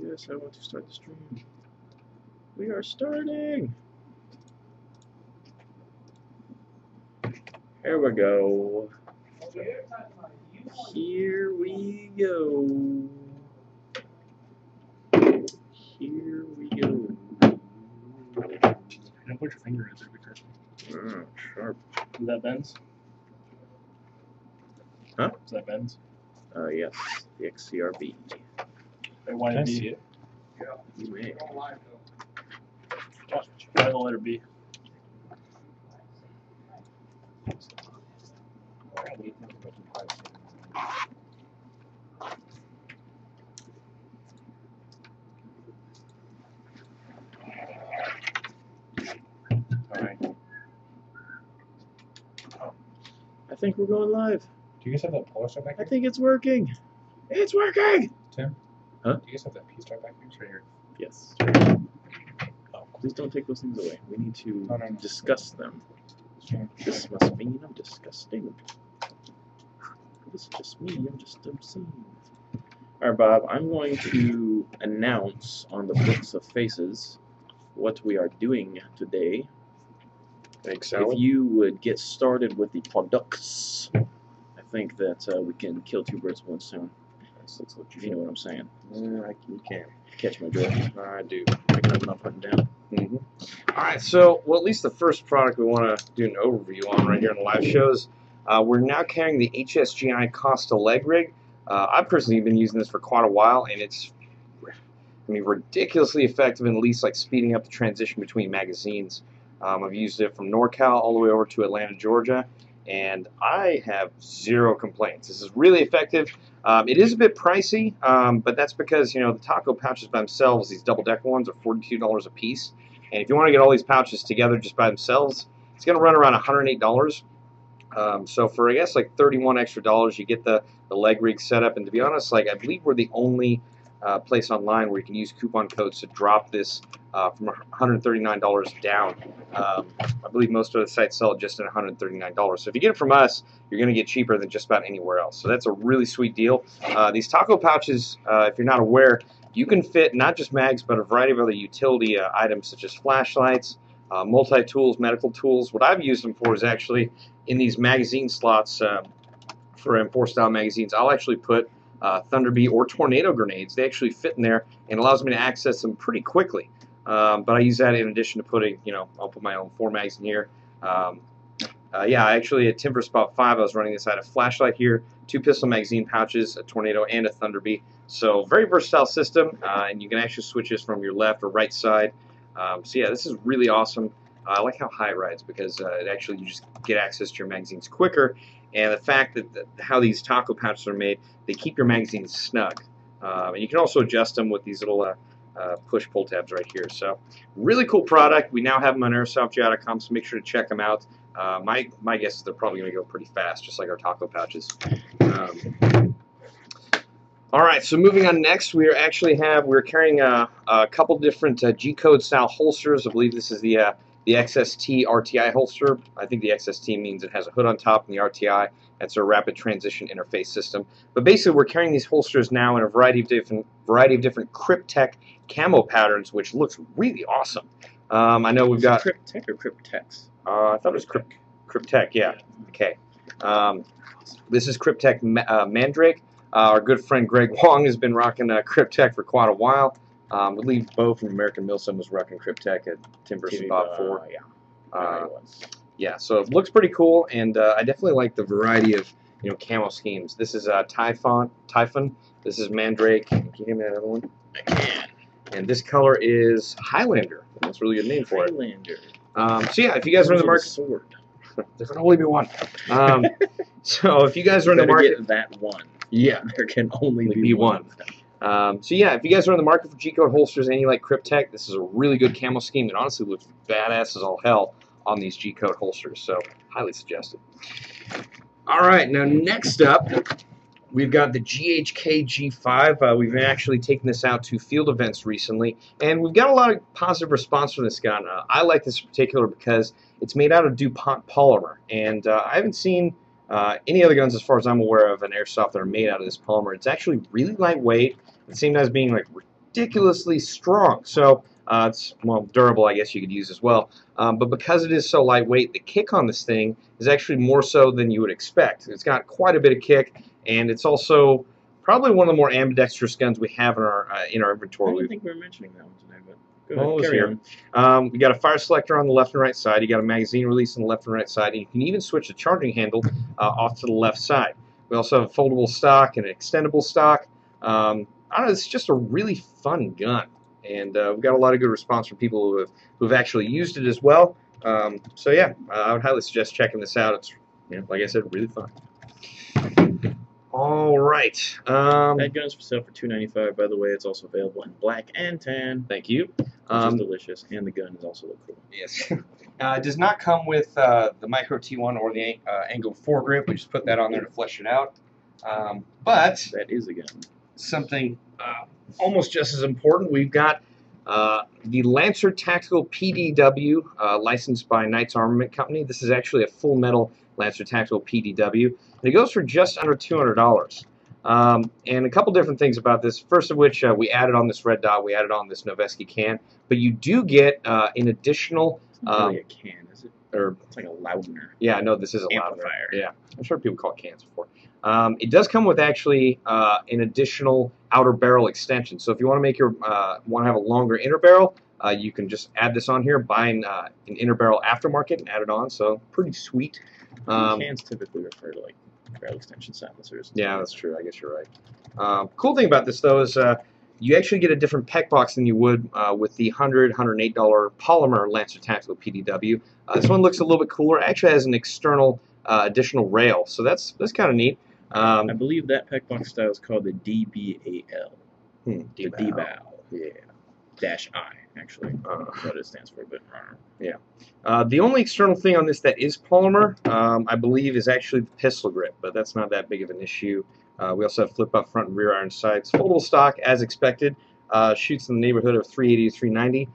Yes, I want to start the stream. We are starting! Here we go. Here we go. Here we go. Don't put your finger in there, be careful. Oh, sharp. Is that bends? Huh? Is that bends? Yes. The XCRB. Why I see it? Yeah. You may. Try the letter B. I think we're going live. Do you guys have that polar star back here? I think it's working. It's working! Tim? Huh? Do you guys have that P-star back here? It's right here. Yes. Oh, please don't take those things away. We need to discuss them. This must mean I'm disgusting. This just me, I'm just obscene. Alright, Bob, I'm going to announce on the books of faces what we are doing today. Thanks, Alan. If you would get started with the products, I think that we can kill two birds with one stone. That's what you know what I'm saying. Yeah, you can. Catch my drift. I do. Picking up and not putting down. Mm-hmm. Alright, so, well, at least the first product we want to do an overview on right here in the live shows. We're now carrying the HSGI Costa leg rig. I've personally been using this for quite a while, and it's, I mean, ridiculously effective in at least like speeding up the transition between magazines. I've used it from NorCal all the way over to Atlanta, Georgia, and I have zero complaints. This is really effective. It is a bit pricey, but that's because, you know, the taco pouches by themselves, these double-decker ones, are $42 a piece. And if you want to get all these pouches together just by themselves, it's going to run around $108. So for, I guess, like $31 extra, you get the leg rig set up. And to be honest, like, I believe we're the only place online where you can use coupon codes to drop this from $139 down. I believe most of the sites sell it just at $139. So if you get it from us, you're going to get cheaper than just about anywhere else. So that's a really sweet deal. These taco pouches, if you're not aware, you can fit not just mags, but a variety of other utility items such as flashlights, multi-tools, medical tools. What I've used them for is actually in these magazine slots for M4 style magazines, I'll actually put Thunderbee or tornado grenades. They actually fit in there and allows me to access them pretty quickly. But I use that in addition to putting, you know, I'll put my own 4 mags in here. Yeah, actually at Timberspot 5, I was running this. I had a flashlight here, 2 pistol magazine pouches, a tornado, and a Thunderbee. So very versatile system, and you can actually switch this from your left or right side. So yeah, this is really awesome. I like how high it rides because it actually, you just get access to your magazines quicker. And the fact that how these taco pouches are made, they keep your magazines snug. And you can also adjust them with these little push-pull tabs right here. So really cool product. We now have them on AirsoftGI.com, so make sure to check them out. My guess is they're probably going to go pretty fast, just like our taco pouches. All right, so moving on next, we actually have, we're carrying a couple different G-code style holsters. I believe this is the XST RTI holster. I think the XST means it has a hood on top, and the RTI, that's a rapid transition interface system. But basically, we're carrying these holsters now in a variety of different Kryptek camo patterns, which looks really awesome. I know we've got Kryptek or Kryptex. I thought it was Kryptek. Yeah. Okay. This is Kryptek Mandrake. Our good friend Greg Wong has been rocking Kryptek for quite a while. We believe Bo from American Milsim was rocking Kryptek at Timberspot 4. Yeah. Yeah, so it looks pretty cool, and I definitely like the variety of, you know, camo schemes. This is Typhon. This is Mandrake. Can you give me that other one? I can. And this color is Highlander. That's a really good name for it. Highlander. So yeah, if you guys are in the market, sword. There can only be one. So if you guys are in the market, get that one. Yeah, there can only be one. So yeah, if you guys are in the market for G-code holsters and you like Kryptek, this is a really good camo scheme that honestly looks badass as all hell on these G-code holsters, so highly suggested. Alright, now next up, we've got the GHK G5. We've been actually taking this out to field events recently, and we've got a lot of positive response from this gun. I like this in particular because it's made out of DuPont polymer, and I haven't seen any other guns, as far as I'm aware of, an airsoft that are made out of this polymer. It's actually really lightweight. It seems as being like ridiculously strong. So it's, well, durable, I guess you could use as well. But because it is so lightweight, the kick on this thing is actually more so than you would expect. It's got quite a bit of kick, and it's also probably one of the more ambidextrous guns we have in our inventory. I don't think we were mentioning that one today, but go ahead, carry on. We got a fire selector on the left and right side. You got a magazine release on the left and right side, and you can even switch the charging handle off to the left side. We also have a foldable stock and an extendable stock. I don't know, it's just a really fun gun, and we've got a lot of good response from people who have actually used it as well. So yeah, I would highly suggest checking this out. It's, you know, like I said, really fun. All right. That gun's for sale for $295. By the way, it's also available in black and tan. Thank you. Which is delicious, and the gun is also cool. Yes. It does not come with the Micro T1 or the angled foregrip. We just put that on there to flesh it out. But that is a gun. Something almost just as important. We've got the Lancer Tactical PDW, licensed by Knights Armament Company. This is actually a full metal Lancer Tactical PDW, and it goes for just under $200. And a couple different things about this. First of which, we added on this red dot, we added on this Noveske can, but you do get an additional. It's not really a can, is it? Or it's like a Loudner. Yeah, no, this is a Loudner. Yeah, I'm sure people call it cans before. It does come with actually an additional outer barrel extension. So if you want to make your want to have a longer inner barrel, you can just add this on here, buy an inner barrel aftermarket and add it on. So pretty sweet. Cans typically refer to like barrel extension silencers. Yeah, that's true. I guess you're right. Cool thing about this though is you actually get a different PEC box than you would with the $108 polymer Lancer Tactical PDW. This one looks a little bit cooler. It actually has an external additional rail, so that's kind of neat. I believe that PEC box style is called the DBAL. The DBAL. Yeah. -I actually, I don't know what it stands for, but yeah. The only external thing on this that is polymer, I believe, is actually the pistol grip, but that's not that big of an issue. We also have flip-up front and rear iron sights, foldable stock as expected. Shoots in the neighborhood of 380 to 390.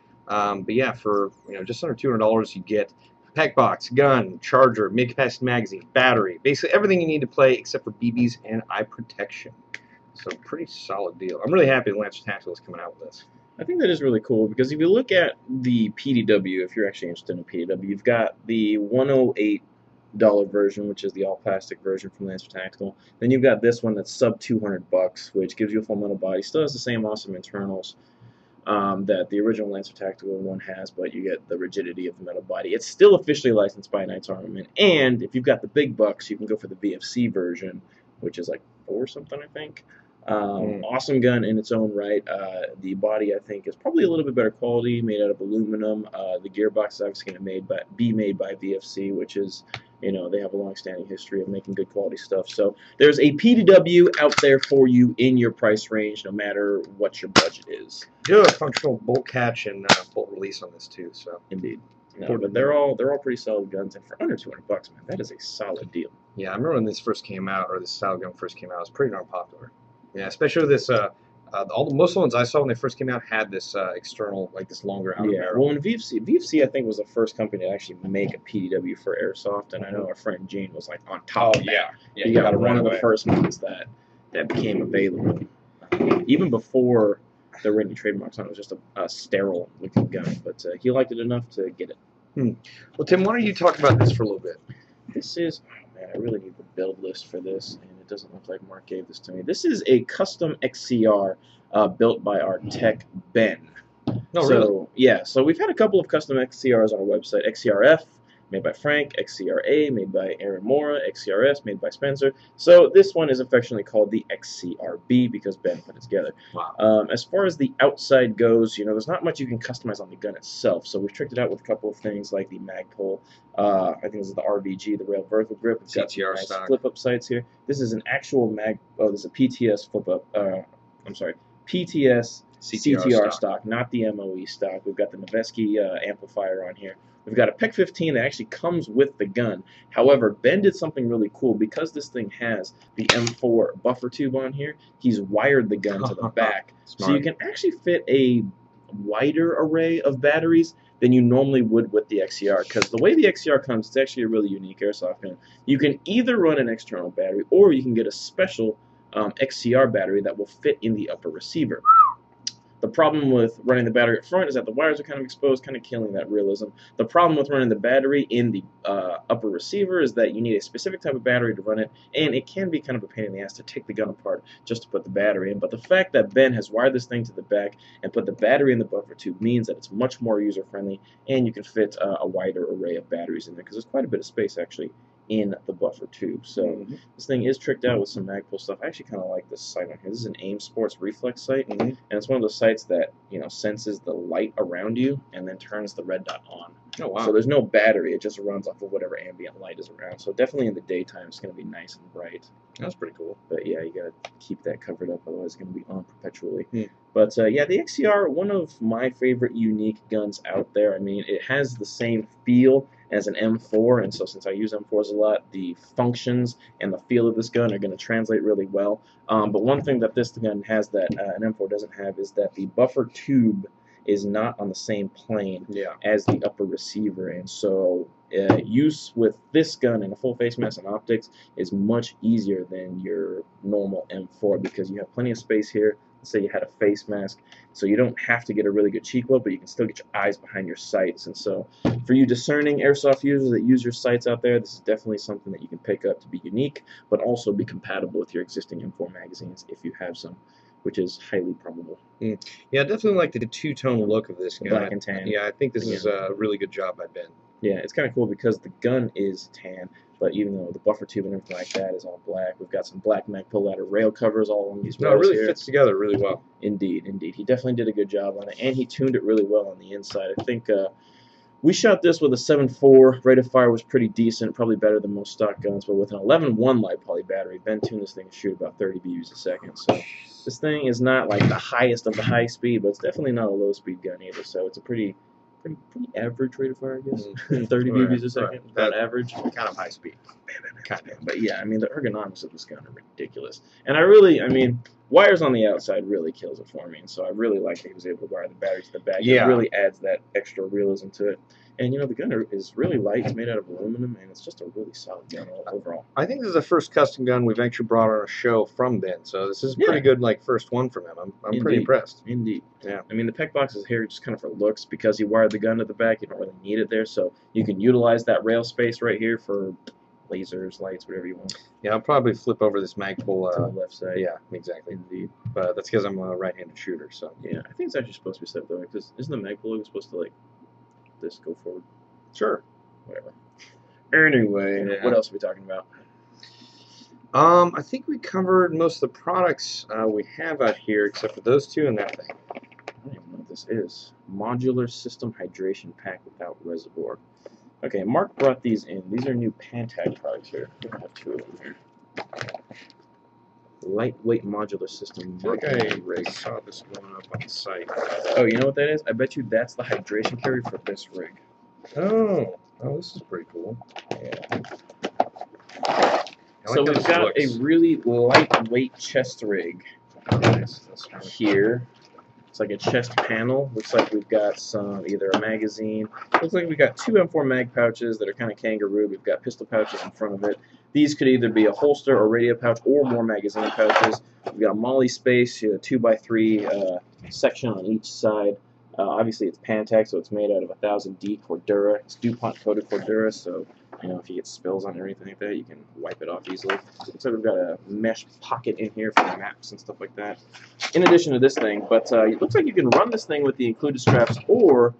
But yeah, for just under $200, you get PEC box, gun, charger, mid-capacity magazine, battery, basically everything you need to play except for BBs and eye protection. So pretty solid deal. I'm really happy Lancer Tactical is coming out with this. I think that is really cool, because if you look at the PDW, if you're actually interested in a PDW, you've got the $108 version, which is the all-plastic version from Lancer Tactical. Then you've got this one that's sub $200, which gives you a full metal body. Still has the same awesome internals that the original Lancer Tactical one has, but you get the rigidity of the metal body. It's still officially licensed by Knights Armament, and if you've got the big bucks, you can go for the VFC version, which is like $4 something, I think. Awesome gun in its own right. The body, I think, is probably a little bit better quality, made out of aluminum. The gearbox is obviously going to be made by VFC, which is, they have a long-standing history of making good quality stuff. So there's a PDW out there for you in your price range, no matter what your budget is. You have a functional bolt catch and bolt release on this too. So indeed. No, but they're all pretty solid guns, and for under $200, man, that is a solid deal. Yeah, I remember when this first came out, or this style gun first came out, it was pretty darn popular. Yeah, especially with this. Most of the ones I saw when they first came out had this external, like this longer outer barrel. Well, and VFC, I think, was the first company to actually make a PDW for airsoft, and I know our friend Gene was like on top of that. Yeah, you got one of the first ones that became available, even before there were any trademarks on it. It was just a sterile-looking gun, but he liked it enough to get it. Well, Tim, why don't you talk about this for a little bit? This is, oh man, I really need the build list for this. Doesn't look like Mark gave this to me. This is a custom XCR built by our tech Ben. No, so, really? Yeah, so we've had a couple of custom XCRs on our website. XCRF, made by Frank, XCRA, made by Aaron Mora, XCRS, made by Spencer. So this one is affectionately called the XCRB because Ben put it together. Wow. As far as the outside goes, there's not much you can customize on the gun itself. So we've tricked it out with a couple of things like the Magpul. I think this is the RVG, the rail vertical grip. It's got some nice flip-up sights here. This is an actual this is a PTS flip-up. I'm sorry, PTS CTR stock, not the MOE stock. We've got the Noveske amplifier on here. We've got a PEC-15 that actually comes with the gun. However, Ben did something really cool. Because this thing has the M4 buffer tube on here, he's wired the gun to the back. So you can actually fit a wider array of batteries than you normally would with the XCR, because the way the XCR comes, it's actually a really unique airsoft gun. You can either run an external battery, or you can get a special XCR battery that will fit in the upper receiver. The problem with running the battery up front is that the wires are kind of exposed, kind of killing that realism. The problem with running the battery in the upper receiver is that you need a specific type of battery to run it, and it can be kind of a pain in the ass to take the gun apart just to put the battery in. But the fact that Ben has wired this thing to the back and put the battery in the buffer tube means that it's much more user-friendly, and you can fit a wider array of batteries in there, because there's quite a bit of space, actually, in the buffer tube. So this thing is tricked out with some Magpul stuff. I actually kind of like this sight on here. This is an AIM Sports reflex sight, and it's one of those sights that, you know, senses the light around you and then turns the red dot on. Oh, wow. So there's no battery. It just runs off of whatever ambient light is around. So definitely in the daytime, it's going to be nice and bright. That's pretty cool. But yeah, you got to keep that covered up, otherwise it's going to be on perpetually. But yeah, the XCR, one of my favorite unique guns out there. I mean, it has the same feel as an M4, and so since I use M4s a lot, the functions and the feel of this gun are going to translate really well. But one thing that this gun has that an M4 doesn't have is that the buffer tube is not on the same plane as the upper receiver, and so use with this gun in a full face mask and optics is much easier than your normal M4, because you have plenty of space here. Let's say you had a face mask, so you don't have to get a really good cheek load, but you can still get your eyes behind your sights. And so for you discerning airsoft users that use your sights out there, this is definitely something that you can pick up to be unique, but also be compatible with your existing M4 magazines if you have some, which is highly probable. Yeah, I definitely like the two-tone look of this gun. Black and tan. Yeah, I think this is a really good job by Ben. Yeah, it's kind of cool because the gun is tan, but even though the buffer tube and everything like that is all black, we've got some black Magpul ladder rail covers all along these rails. No, it really fits together really well. Indeed, indeed. He definitely did a good job on it, and he tuned it really well on the inside. I think we shot this with a 7.4. Rate of fire was pretty decent, probably better than most stock guns, but with an 11.1 light poly battery, Ben tuned this thing to shoot about 30 BUs a second. So this thing is not like the highest of the high speed, but it's definitely not a low speed gun either, so it's a pretty average rate of fire, I guess. 30 BBs a second, about average. Kind of high speed. Kind of. But yeah, I mean, the ergonomics of this gun are ridiculous. And I really, I mean, wires on the outside really kills it for me. And so I really like that he was able to wire the battery to the back. Yeah. It really adds that extra realism to it. And, you know, the gun is really light. It's made out of aluminum, and it's just a really solid gun overall. I think this is the first custom gun we've actually brought on a show from Ben, so this is a pretty good, like, first one from him. I'm pretty impressed. Indeed. Yeah. I mean, the PEC box is here just kind of for looks because he wired the gun to the back. You don't really need it there, so you can utilize that rail space right here for lasers, lights, whatever you want. Yeah, I'll probably flip over this Magpul to the left side. Yeah, exactly. Indeed. But that's because I'm a right-handed shooter, so. Yeah, I think it's actually supposed to be set, though, because isn't the Magpul logo supposed to, like, this go forward? Sure. Whatever. Anyway, what else are we talking about? I think we covered most of the products we have out here, except for those two and that thing. I don't even know what this is. Modular System Hydration Pack without reservoir. Okay, Mark brought these in. These are new PanTac products here. We're going to have two of them here. Lightweight modular system. I think I saw this one up on the site. Oh, you know what that is? I bet you that's the hydration carrier for this rig. Oh, oh, this is pretty cool. Yeah. So we've got a really lightweight chest rig here. It's like a chest panel. Looks like we've got some, either a magazine. Looks like we've got two M4 mag pouches that are kind of kangaroo. We've got pistol pouches in front of it. These could either be a holster or radio pouch or more magazine pouches. We've got a molly space, a 2x3 section on each side. Obviously, it's PanTac, so it's made out of 1000D Cordura. It's DuPont coated Cordura, so you know if you get spills on it or anything like that, you can wipe it off easily. Looks like we've got a mesh pocket in here for the maps and stuff like that. In addition to this thing, but it looks like you can run this thing with the included straps or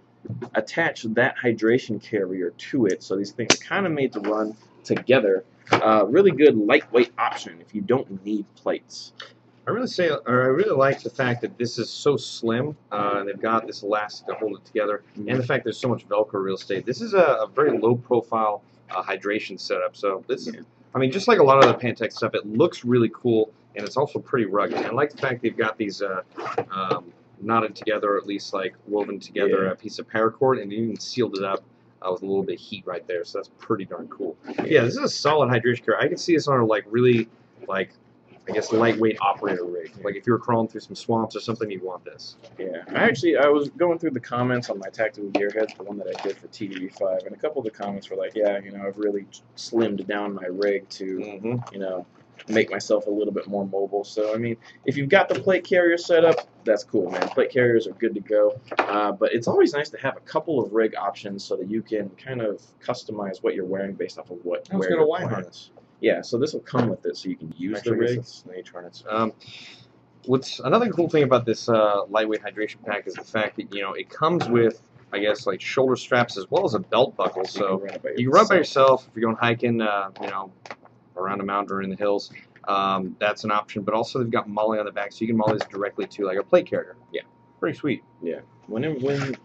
attach that hydration carrier to it. So these things are kind of made to run together. Really good lightweight option if you don't need plates. I really like the fact that this is so slim, and they've got this elastic to hold it together, and the fact there's so much Velcro real estate. This is a very low-profile hydration setup. So this, is, I mean, just like a lot of the PanTac stuff, it looks really cool, and it's also pretty rugged. And I like the fact they've got these knotted together, or at least like woven together, a piece of paracord, and even sealed it up. With a little bit of heat right there, so that's pretty darn cool. Yeah, this is a solid hydration carrier. I can see this on a like really, like, I guess lightweight operator rig. Like if you were crawling through some swamps or something, you'd want this. Yeah, I was going through the comments on my Tactical Gearheads, the one that I did for TDV5, and a couple of the comments were like, yeah, you know, I've really slimmed down my rig to, you know, make myself a little bit more mobile. So, I mean, if you've got the plate carrier set up, that's cool, man. Plate carriers are good to go. But it's always nice to have a couple of rig options so that you can kind of customize what you're wearing based off of what where you're wearing. Yeah, so this will come with it so you can use the rig. Snake harness. What's another cool thing about this lightweight hydration pack is the fact that, you know, it comes with, I guess, like shoulder straps as well as a belt buckle, so you can run by yourself if you're going hiking, you know, around a mountain or in the hills. That's an option, but also they've got MOLLE on the back, so you can MOLLE this directly to like a plate carrier. Yeah, pretty sweet. Yeah, when the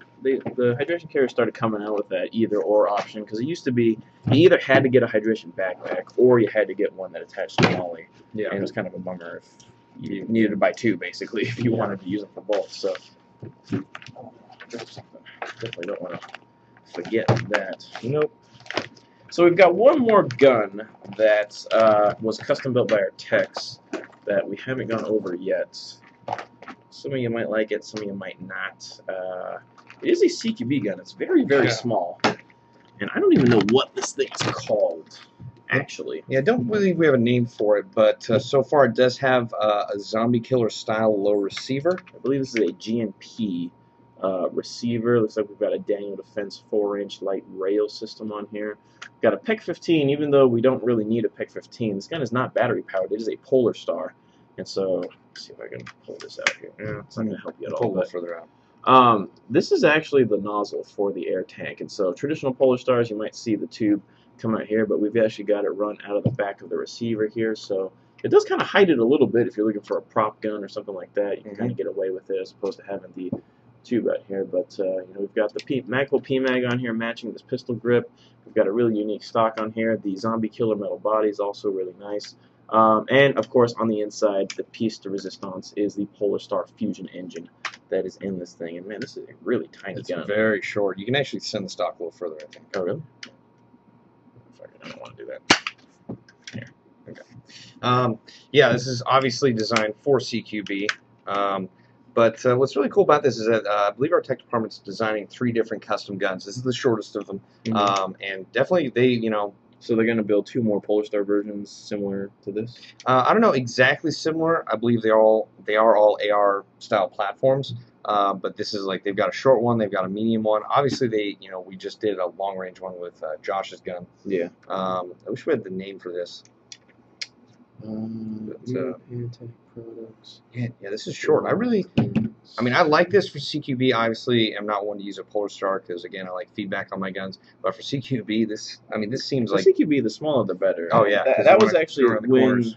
hydration carrier started coming out with that either or option, because it used to be you either had to get a hydration backpack or you had to get one that attached to MOLLE. Yeah, and it was kind of a bummer if you needed to buy two basically if you wanted to use them for both. So definitely don't want to forget that. Nope. So we've got one more gun that was custom built by our techs that we haven't gone over yet. Some of you might like it, some of you might not. It is a CQB gun. It's very, very small. And I don't even know what this thing is called, actually. Yeah, I don't really think we have a name for it, but so far it does have a Zombie Killer style low receiver. I believe this is a GNP. Receiver. Looks like we've got a Daniel Defense 4-inch light rail system on here. We've got a PEC-15, even though we don't really need a PEC-15. This gun is not battery powered. It is a Polar Star. And so, let's see if I can pull this out here. Yeah, it's not going to help you at all. Pull it further out. This is actually the nozzle for the air tank. And so, traditional Polar Stars, you might see the tube come out here, but we've actually got it run out of the back of the receiver here. So, it does kind of hide it a little bit if you're looking for a prop gun or something like that. You can kind of get away with it as opposed to having the tube out here, but you know, we've got the Magpul P-Mag on here matching this pistol grip. We've got a really unique stock on here. The Zombie Killer metal body is also really nice. And of course on the inside, the piece de resistance is the Polar Star Fusion Engine that is in this thing. And man, this is a really tiny gun. It's very short. You can actually send the stock a little further, I think. Oh, really? I don't want to do that. Here. Okay. Yeah, this is obviously designed for CQB. But what's really cool about this is that I believe our tech department's designing 3 different custom guns. This is the shortest of them, and definitely they, you know. So they're going to build 2 more Polar Star versions similar to this. I don't know exactly similar. I believe they are all AR style platforms. But this is like they've got a short one, they've got a medium one. Obviously, we just did a long range one with Josh's gun. Yeah. I wish we had the name for this. PanTac products. Yeah, this is short. I like this for CQB. Obviously, I'm not one to use a Polar Star because, again, I like feedback on my guns. But for CQB, this seems like CQB. The smaller, the better. Oh yeah, that was actually when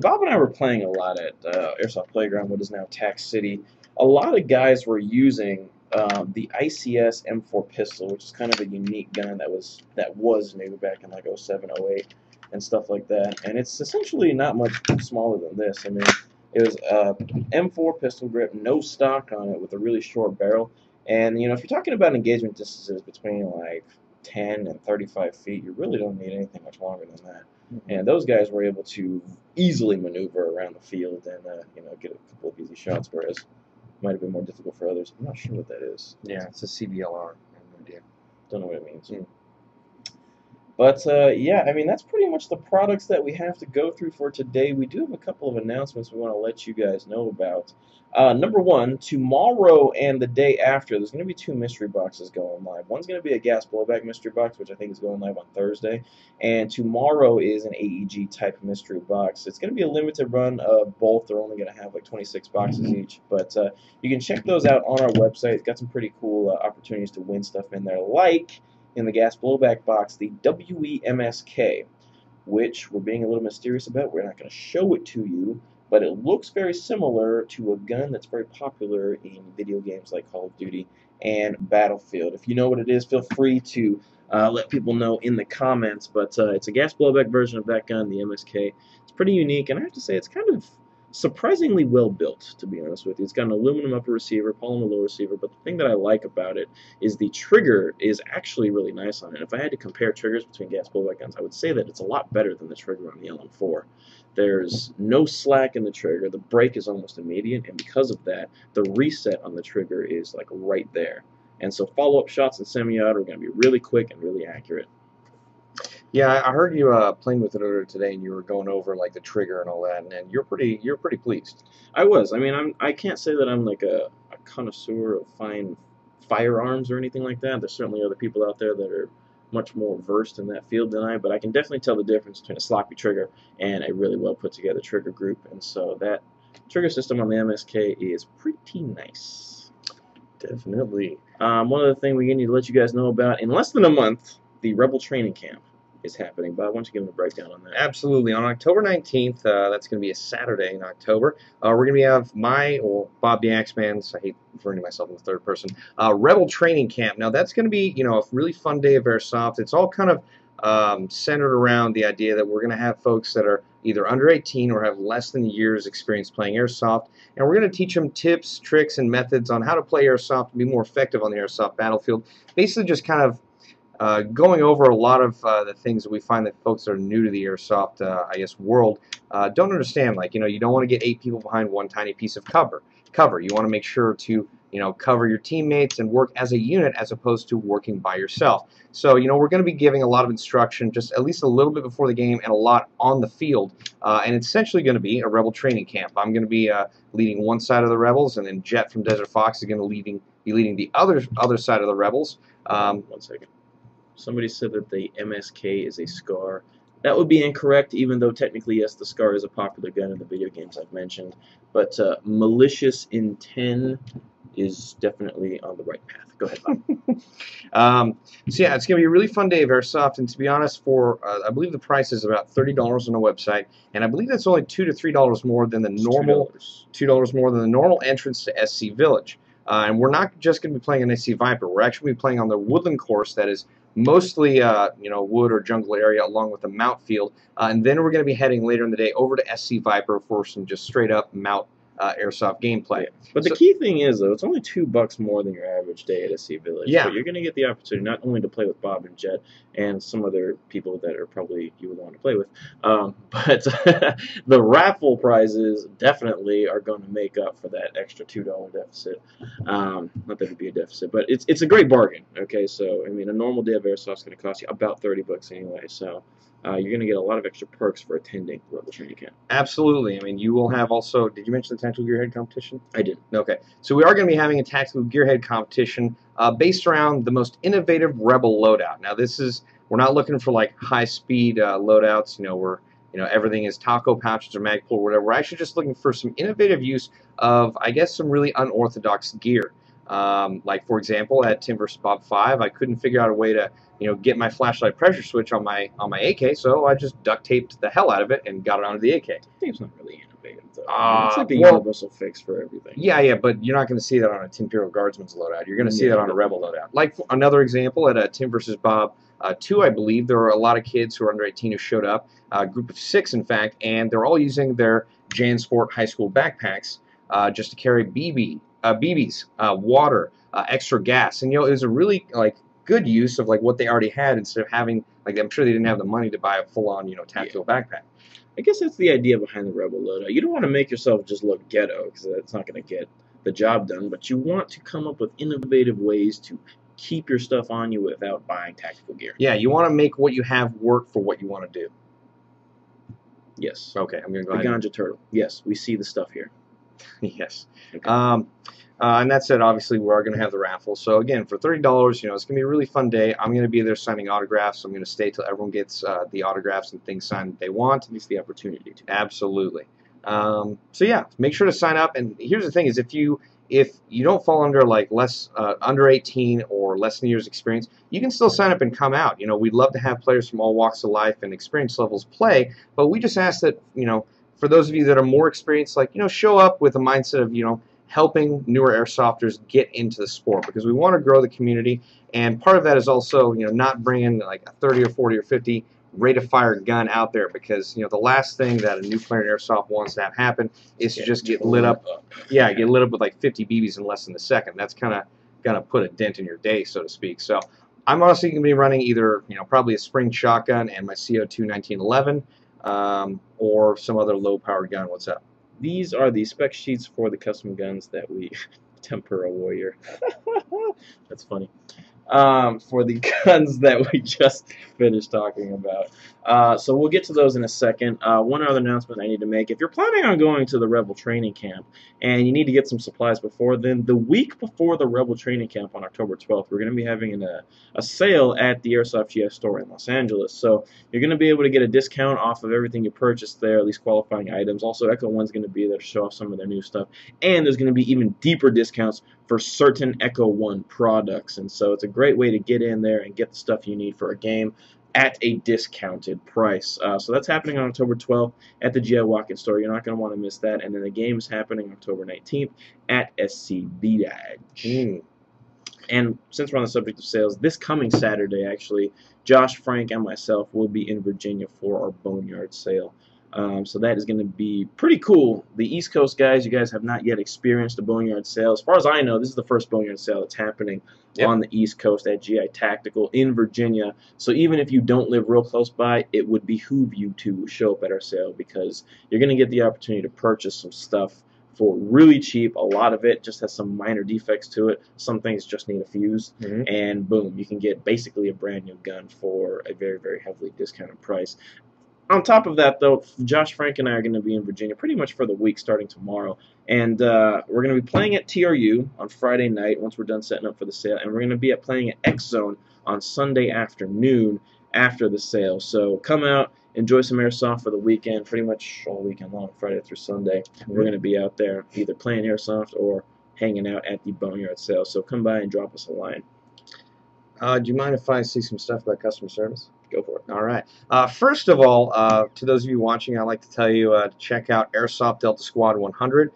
Bob and I were playing a lot at Airsoft Playground, what is now Tac City. A lot of guys were using the ICS M4 pistol, which is kind of a unique gun that was new back in like 07, 08. And stuff like that, and it's essentially not much smaller than this. I mean, it was a M4 pistol grip, no stock on it, with a really short barrel. And you know, if you're talking about engagement distances between like 10 and 35 feet, you really don't need anything much longer than that. And those guys were able to easily maneuver around the field and you know, get a couple of easy shots, whereas it might have been more difficult for others. I'm not sure what that is. Yeah, it's a CBLR. Don't know what it means. But, yeah, I mean, that's pretty much the products that we have to go through for today. We do have a couple of announcements we want to let you guys know about. Number 1, tomorrow and the day after, there's going to be 2 mystery boxes going live. One's going to be a gas blowback mystery box, which I think is going live on Thursday. And tomorrow is an AEG-type mystery box. It's going to be a limited run of both. They're only going to have, like, 26 boxes each. But you can check those out on our website. It's got some pretty cool opportunities to win stuff in there, like in the gas blowback box, the WEMSK, which we're being a little mysterious about. We're not going to show it to you, but it looks very similar to a gun that's very popular in video games like Call of Duty and Battlefield. If you know what it is, feel free to let people know in the comments, but it's a gas blowback version of that gun, the MSK. It's pretty unique, and I have to say it's kind of surprisingly well built, to be honest with you. It's got an aluminum upper receiver, polymer lower receiver, but the thing that I like about it is the trigger is actually really nice on it. If I had to compare triggers between gas blowback guns, I would say that it's a lot better than the trigger on the LM4. There's no slack in the trigger, the break is almost immediate, and because of that, the reset on the trigger is like right there. And so follow-up shots in semi-auto are going to be really quick and really accurate. Yeah, I heard you playing with it earlier today, and you were going over like the trigger and all that, and you're pretty pleased. I was. I mean, I can't say that I'm like a connoisseur of fine firearms or anything like that. There's certainly other people out there that are much more versed in that field than I, but I can definitely tell the difference between a sloppy trigger and a really well put together trigger group, and so that trigger system on the MSK is pretty nice. Definitely. One other thing we need to let you guys know about, in less than a month, the Rebel Training Camp is happening. Bob, why don't you give them a breakdown on that? Absolutely. On October 19th, that's going to be a Saturday in October, we're going to have Bob the Axeman's, I hate referring to myself in the third person, Rebel Training Camp. Now, that's going to be, you know, a really fun day of Airsoft. It's all kind of centered around the idea that we're going to have folks that are either under 18 or have less than a year's experience playing Airsoft, and we're going to teach them tips, tricks, and methods on how to play Airsoft and be more effective on the Airsoft battlefield. Basically just kind of going over a lot of the things that we find that folks that are new to the Airsoft, I guess, world don't understand. Like, you know, you don't want to get 8 people behind one tiny piece of cover. You want to make sure to, you know, cover your teammates and work as a unit as opposed to working by yourself. So, you know, we're going to be giving a lot of instruction, just at least a little bit before the game and a lot on the field. And it's essentially going to be a Rebel training camp. I'm going to be leading one side of the Rebels, and then Jet from Desert Fox is going to be leading the other side of the Rebels. One second. Somebody said that the MSK is a SCAR. That would be incorrect, even though technically, yes, the SCAR is a popular gun in the video games I've mentioned. But malicious intent is definitely on the right path. Go ahead, Bob. So yeah, it's going to be a really fun day of Airsoft, and to be honest, for I believe the price is about $30 on the website, and I believe that's only $2 to $3 more than the normal $2 more than the normal entrance to SC Village. And we're not just going to be playing an SC Viper. We're actually going to be playing on the woodland course that is mostly you know, wood or jungle area along with the mount field, and then we're going to be heading later in the day over to SC Viper for some just straight up mount Airsoft gameplay. Yeah. But so, the key thing is, though, it's only $2 more than your average day at SC Village. Yeah. So you're going to get the opportunity not only to play with Bob and Jet and some other people that are probably you would want to play with, but the raffle prizes definitely are going to make up for that extra $2 deficit. Not that it would be a deficit, but it's a great bargain. Okay, so I mean, a normal day of Airsoft is going to cost you about $30 anyway. So. You're going to get a lot of extra perks for attending Rebel Training Camp. Absolutely. I mean, you will have also, did you mention the Tactical Gearhead competition? I did. Okay. So we are going to be having a Tactical Gearhead competition based around the most innovative Rebel loadout. Now, this is, we're not looking for like high-speed loadouts, you know, where, you know, everything is taco pouches or Magpul or whatever. We're actually just looking for some innovative use of, I guess, some really unorthodox gear. Like, for example, at Timberspot 5, I couldn't figure out a way to, you know, get my flashlight pressure switch on my AK, so I just duct taped the hell out of it and got it onto the AK. That thing's not really innovative, though. It's like a universal fix for everything. Yeah, yeah, but you're not going to see that on a Tim Imperial Guardsman's loadout. You're going to see that on a Rebel loadout. Like, another example, at a Tim versus Bob 2, I believe, there were a lot of kids who were under 18 who showed up, a group of 6, in fact, and they're all using their JanSport high school backpacks just to carry BBs, water, extra gas, and, you know, it was a really, like, good use of, like, what they already had instead of having, like, I'm sure they didn't have the money to buy a full-on, you know, tactical backpack. I guess that's the idea behind the Rebel loadout. You don't want to make yourself just look ghetto, because that's not going to get the job done, but you want to come up with innovative ways to keep your stuff on you without buying tactical gear. Yeah, you want to make what you have work for what you want to do. Yes. Okay, I'm going to go ahead. The Ganja Turtle. Yes, we see the stuff here. Yes. Okay. And that said, obviously, we are going to have the raffle. So, again, for $30, you know, it's going to be a really fun day. I'm going to be there signing autographs. I'm going to stay till everyone gets the autographs and things signed that they want. At least the opportunity to. Absolutely. So, yeah, make sure to sign up. And here's the thing is, if you don't fall under, like, under 18 or less than a year's experience, you can still sign up and come out. You know, we'd love to have players from all walks of life and experience levels play, but we just ask that, you know, for those of you that are more experienced, like, you know, show up with a mindset of, you know, helping newer airsofters get into the sport, because we want to grow the community, and part of that is also, you know, not bringing like a 30 or 40 or 50 rate of fire gun out there, because, you know, the last thing that a new player in Airsoft wants to have happen is to just get lit up. Yeah, get lit up with like 50 BBs in less than a second. That's kind of going to put a dent in your day, so to speak. So I'm honestly going to be running either, you know, probably a spring shotgun and my CO2 1911. Or some other low-powered gun. What's up? These are the spec sheets for the custom guns that we... Tempura Warrior. That's funny. for the guns that we just finished talking about. So we'll get to those in a second. One other announcement I need to make. If you're planning on going to the Rebel Training Camp and you need to get some supplies before then, the week before the Rebel Training Camp on October 12th, we're going to be having a sale at the AirsoftGI store in Los Angeles. So you're going to be able to get a discount off of everything you purchased there, at least qualifying items. Also, Echo One's going to be there to show off some of their new stuff. And there's going to be even deeper discounts for certain Echo One products. And so it's a great way to get in there and get the stuff you need for a game at a discounted price. So that's happening on October 12th at the GI Walk-In store. You're not going to want to miss that. And then the game is happening October 19th at SC Village. And since we're on the subject of sales, this coming Saturday, actually, Josh, Frank, and myself will be in Virginia for our Boneyard sale. So that is going to be pretty cool. The East Coast guys, you guys have not yet experienced a Boneyard sale. As far as I know, this is the first Boneyard sale that's happening on the East Coast at GI Tactical in Virginia. So even if you don't live real close by, it would behoove you to show up at our sale because you're going to get the opportunity to purchase some stuff for really cheap. A lot of it just has some minor defects to it. Some things just need a fuse, and boom, you can get basically a brand new gun for a very, very heavily discounted price. On top of that, though, Josh, Frank, and I are going to be in Virginia pretty much for the week starting tomorrow. And we're going to be playing at TRU on Friday night once we're done setting up for the sale. And we're going to be playing at X-Zone on Sunday afternoon after the sale. So come out, enjoy some airsoft for the weekend, pretty much all weekend long, Friday through Sunday. We're going to be out there either playing airsoft or hanging out at the Boneyard sale. So come by and drop us a line. Do you mind if I see some stuff about customer service? Go for it. All right. First of all, to those of you watching, I'd like to tell you to check out Airsoft Delta Squad 100.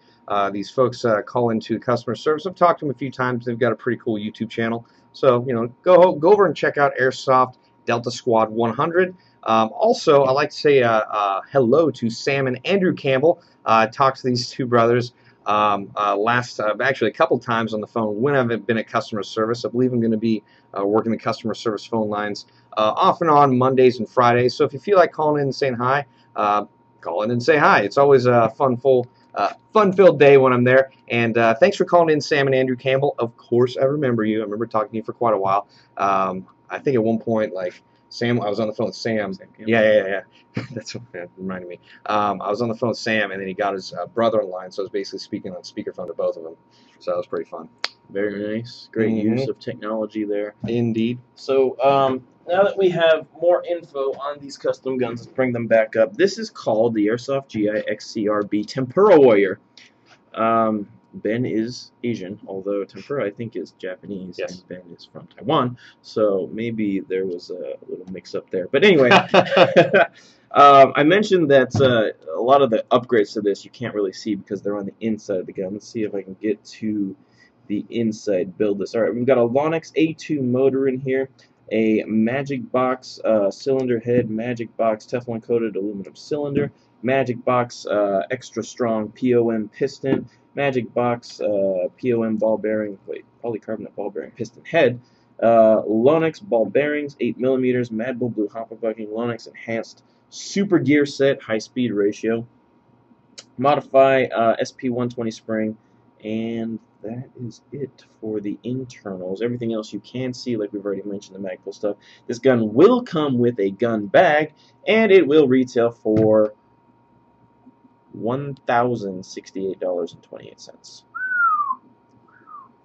These folks call into customer service. I've talked to them a few times. They've got a pretty cool YouTube channel. So, you know, go over and check out Airsoft Delta Squad 100. Also, I'd like to say hello to Sam and Andrew Campbell. Talked to these two brothers actually a couple times on the phone when I've been at customer service. I believe I'm going to be working the customer service phone lines off and on Mondays and Fridays. So if you feel like calling in and saying hi, call in and say hi. It's always a fun-filled day when I'm there. And thanks for calling in, Sam and Andrew Campbell. Of course, I remember you. I remember talking to you for quite a while. I think at one point, like, Sam, I was on the phone with Sam. Yeah. That's what that reminded me. I was on the phone with Sam, and then he got his brother in line, so I was basically speaking on speakerphone to both of them. So that was pretty fun. Very nice. Great use of technology there. Indeed. So now that we have more info on these custom guns, let's bring them back up. This is called the Airsoft GI XCRB Tempura Warrior. Ben is Asian, although Tempura, I think, is Japanese, and Ben is from Taiwan, so maybe there was a little mix-up there. But anyway, I mentioned that a lot of the upgrades to this you can't really see because they're on the inside of the gun. Let's see if I can get to the inside build this. All right, we've got a Lonex A2 motor in here, a Magic Box cylinder head, Magic Box Teflon-coated aluminum cylinder, Magic Box extra strong P.O.M. piston, Magic Box POM ball bearing, polycarbonate ball bearing piston head, Lonex ball bearings, 8mm, Magpul blue hopper bucking, Lonex enhanced super gear set, high speed ratio, modify SP120 spring, and that is it for the internals. Everything else you can see, like we've already mentioned, the Magpul stuff. This gun will come with a gun bag, and it will retail for $1,068.28.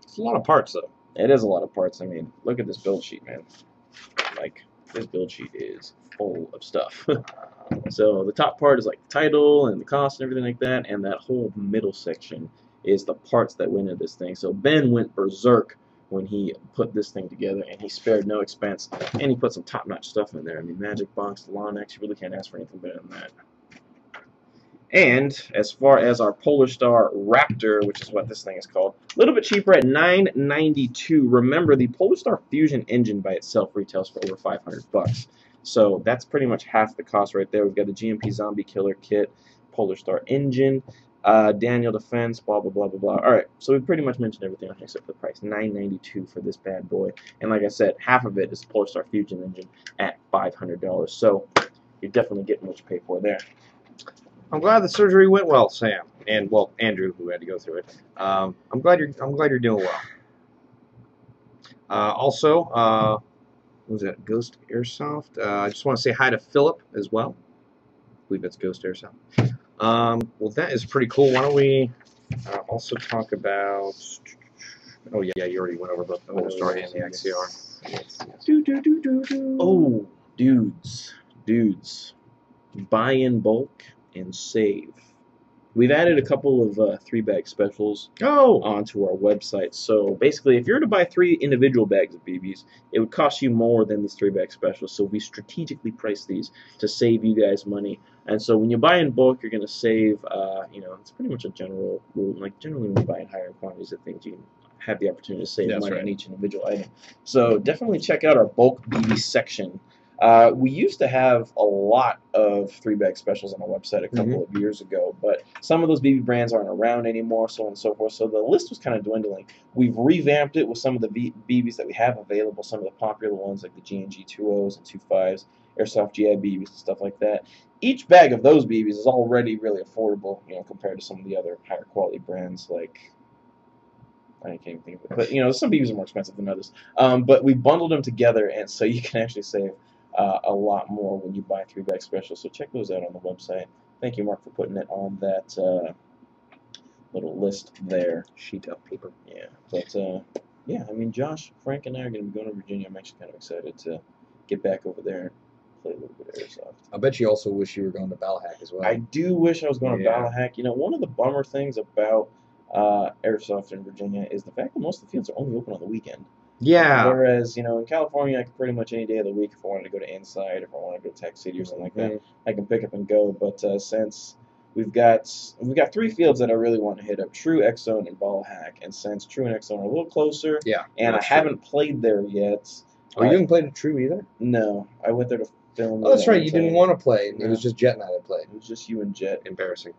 It's a lot of parts, though. It is a lot of parts. I mean, look at this build sheet, man. Like, this build sheet is full of stuff. So the top part is like the title and the cost and everything like that, and that whole middle section is the parts that went into this thing. So Ben went berserk when he put this thing together, and he spared no expense, and he put some top-notch stuff in there. I mean, Magic Box, Lonex, you really can't ask for anything better than that. And as far as our Polar Star Raptor, which is what this thing is called, a little bit cheaper at $992. Remember, the Polar Star Fusion engine by itself retails for over $500. So that's pretty much half the cost right there. We've got the GMP Zombie Killer kit, Polar Star engine, Daniel Defense, blah, blah, blah, blah, blah. All right, so we've pretty much mentioned everything except for the price, $992 for this bad boy. And like I said, half of it is the Polar Star Fusion engine at $500. So you're definitely getting what you pay for there. I'm glad the surgery went well, Sam, and well, Andrew, who had to go through it. I'm glad you're doing well. Also, what was that, Ghost Airsoft? I just want to say hi to Philip as well. I believe that's Ghost Airsoft. Well, that is pretty cool. Why don't we also talk about... Oh, yeah, you already went over both the whole story and the XCR. Yes. Oh, dudes. Buy in bulk and save. We've added a couple of 3-bag specials onto our website. So basically, if you were to buy 3 individual bags of BBs, it would cost you more than these 3-bag specials. So we strategically price these to save you guys money. And so when you buy in bulk, you're going to save. You know, it's pretty much a general rule. Like generally, when you buy in higher quantities of things, you can have the opportunity to save money on each individual item. So definitely check out our bulk BB section. We used to have a lot of 3-bag specials on our website a couple of years ago, but some of those BB brands aren't around anymore, so on and so forth. So the list was kind of dwindling. We've revamped it with some of the BBs that we have available, some of the popular ones like the GNG 2.0s and 2.5s, Airsoft GI BBs and stuff like that. Each bag of those BBs is already really affordable, you know, compared to some of the other higher quality brands like... I can't even think of it. But, you know, some BBs are more expensive than others. But we bundled them together, and so you can actually save... a lot more when you buy 3-bag specials, so check those out on the website. Thank you, Mark, for putting it on that little list there. Sheet of paper. Yeah, but yeah, I mean, Josh, Frank, and I are going to be going to Virginia. I'm actually kind of excited to get back over there and play a little bit of Airsoft. I bet you also wish you were going to Battlehack as well. I do wish I was going to Battlehack. You know, one of the bummer things about Airsoft in Virginia is the fact that most of the fields are only open on the weekend. Yeah. Whereas, you know, in California, I could pretty much any day of the week, if I wanted to go to Inside, if I wanted to go to Tech City or something like that, I can pick up and go. But since we've got 3 fields that I really want to hit up: True, X Zone, and Battlehack. And since True and X Zone are a little closer, and I haven't played there yet. Oh, you didn't play to True either? No, I went there to film. Oh, that's right. You didn't want to play. It was just Jet and I that played. It was just you and Jet. Embarrassing.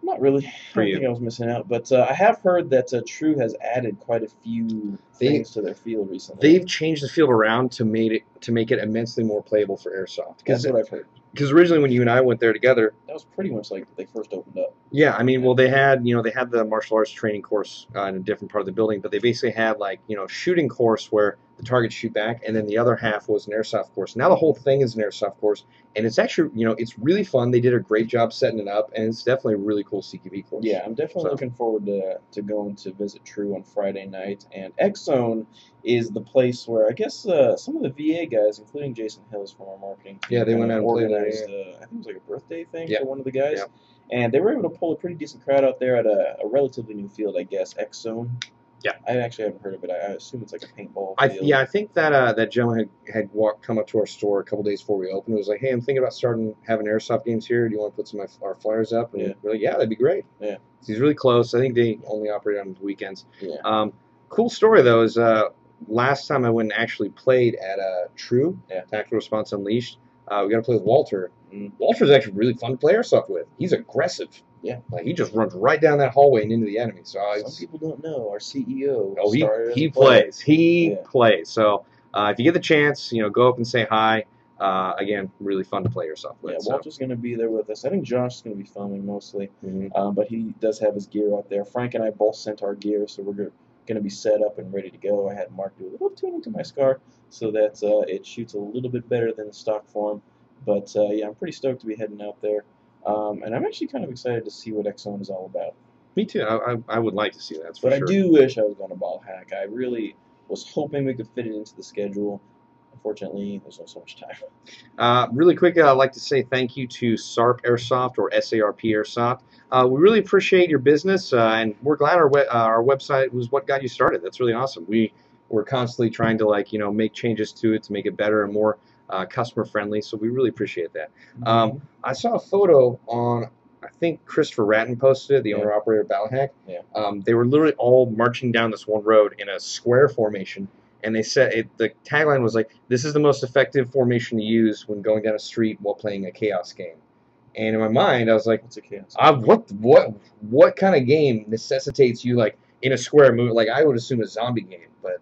Not really. I don't think I was missing out, but I have heard that True has added quite a few things to their field recently. They've changed the field around to make it immensely more playable for Airsoft. That's what I've heard. Because originally, when you and I went there together, that was pretty much like they first opened up. Yeah, I mean, well, they had the martial arts training course in a different part of the building, but they basically had like shooting course where the targets shoot back, and then the other half was an Airsoft course. Now the whole thing is an Airsoft course, and it's actually, you know, it's really fun. They did a great job setting it up, and it's definitely a really cool CQB course. Yeah, I'm definitely looking forward to going to visit True on Friday night, and X Zone is the place where I guess some of the VA guys, including Jason Hills from our marketing team, they went out and played. I think it was like a birthday thing for one of the guys, and they were able to pull a pretty decent crowd out there at a relatively new field, I guess, X Zone. Yeah, I actually haven't heard of it. I assume it's like a paintball field. Yeah, I think that that gentleman had come up to our store a couple days before we opened. It was like, hey, I'm thinking about having Airsoft games here. Do you want to put some of our flyers up? And we're like, yeah, that'd be great. Yeah, so he's really close. I think they only operate on weekends. Yeah. Cool story though is last time I went and actually played at True Tactical Response Unleashed. We got to play with Walter. Walter's actually really fun to play Airsoft with. He's aggressive. Yeah, like he just runs right down that hallway and into the enemy. So some people don't know our CEO. Oh, he plays. So if you get the chance, you know, go up and say hi. Again, really fun to play Airsoft with. Yeah, Walter's going to be there with us. I think Josh is going to be filming mostly, but he does have his gear out there. Frank and I both sent our gear, so we're going to be set up and ready to go. I had Mark do a little tuning to my SCAR so that it shoots a little bit better than the stock form. But yeah, I'm pretty stoked to be heading out there. And I'm actually kind of excited to see what X Zone is all about. Me too. I would like to see that. But sure. I do wish I was going to Battlehack. I really was hoping we could fit it into the schedule. Unfortunately, there's not so much time. Really quick, I'd like to say thank you to SARP Airsoft or SARP Airsoft. We really appreciate your business, and we're glad our website was what got you started. That's really awesome. We're constantly trying to make changes to it to make it better and more customer friendly, so we really appreciate that. I saw a photo on, I think Christopher Ratton posted it, the owner operator of Battlehack. Yeah. They were literally all marching down this one road in a square formation, and they said the tagline was like, "This is the most effective formation to use when going down a street while playing a chaos game." And in my mind, I was like, "What's a chaos game? What kind of game necessitates you like in a square move? Like I would assume a zombie game, but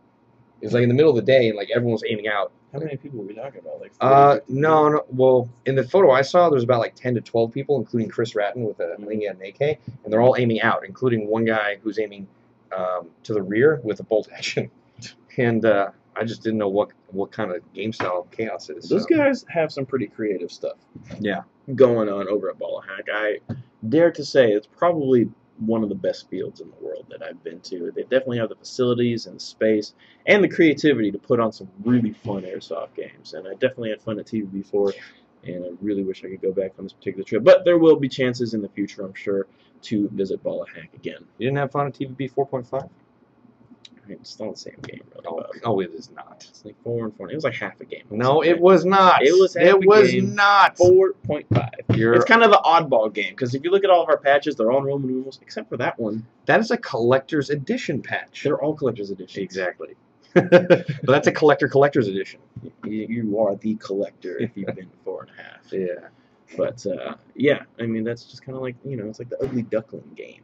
it's like in the middle of the day and like everyone's aiming out." How many people were we talking about? Like 40, no. Well, in the photo I saw, there's about like 10 to 12 people, including Chris Ratton with a an AK, and they're all aiming out, including one guy who's aiming to the rear with a bolt action. and I just didn't know what kind of game style chaos it is. Those guys have some pretty creative stuff. Yeah, going on over at Ball of Hack. I dare to say it's probably one of the best fields in the world that I've been to. They definitely have the facilities and the space and the creativity to put on some really fun airsoft games. And I definitely had fun at TV before, and I really wish I could go back on this particular trip. But there will be chances in the future, I'm sure, to visit Ball of Hack again. You didn't have fun at TVB 4.5? I mean, it's not the same game, really. Oh, it is not. It's like 4 and 4. It was like half a game. No, it was not. It was half a game. It was not. 4.5. It's kind of the oddball game, because if you look at all of our patches, they're all normal removals, except for that one. That is a collector's edition patch. They're all collector's edition. Exactly. But that's a collector's edition. You are the collector if you've been 4.5. Yeah. But, yeah, I mean, that's just kind of like, you know, it's like the ugly duckling game.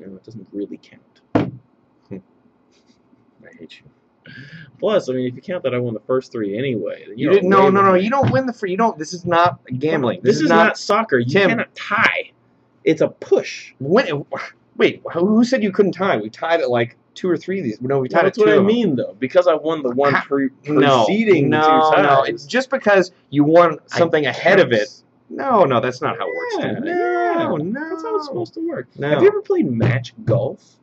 You know, it doesn't really count. I hate you. Plus, I mean, if you count that I won the first 3 anyway, you didn't. No. You don't win the free. You don't. This is not gambling. This is not soccer. You cannot tie. It's a push. Wait, who said you couldn't tie? We tied at like 2 or 3 of these. No, we tied at 2. That's what I mean, though, because I won the one preceding the 2 times. No, it's just because you won something ahead of it. No, that's not how it works. No, that's how it's supposed to work. No. Have you ever played match golf?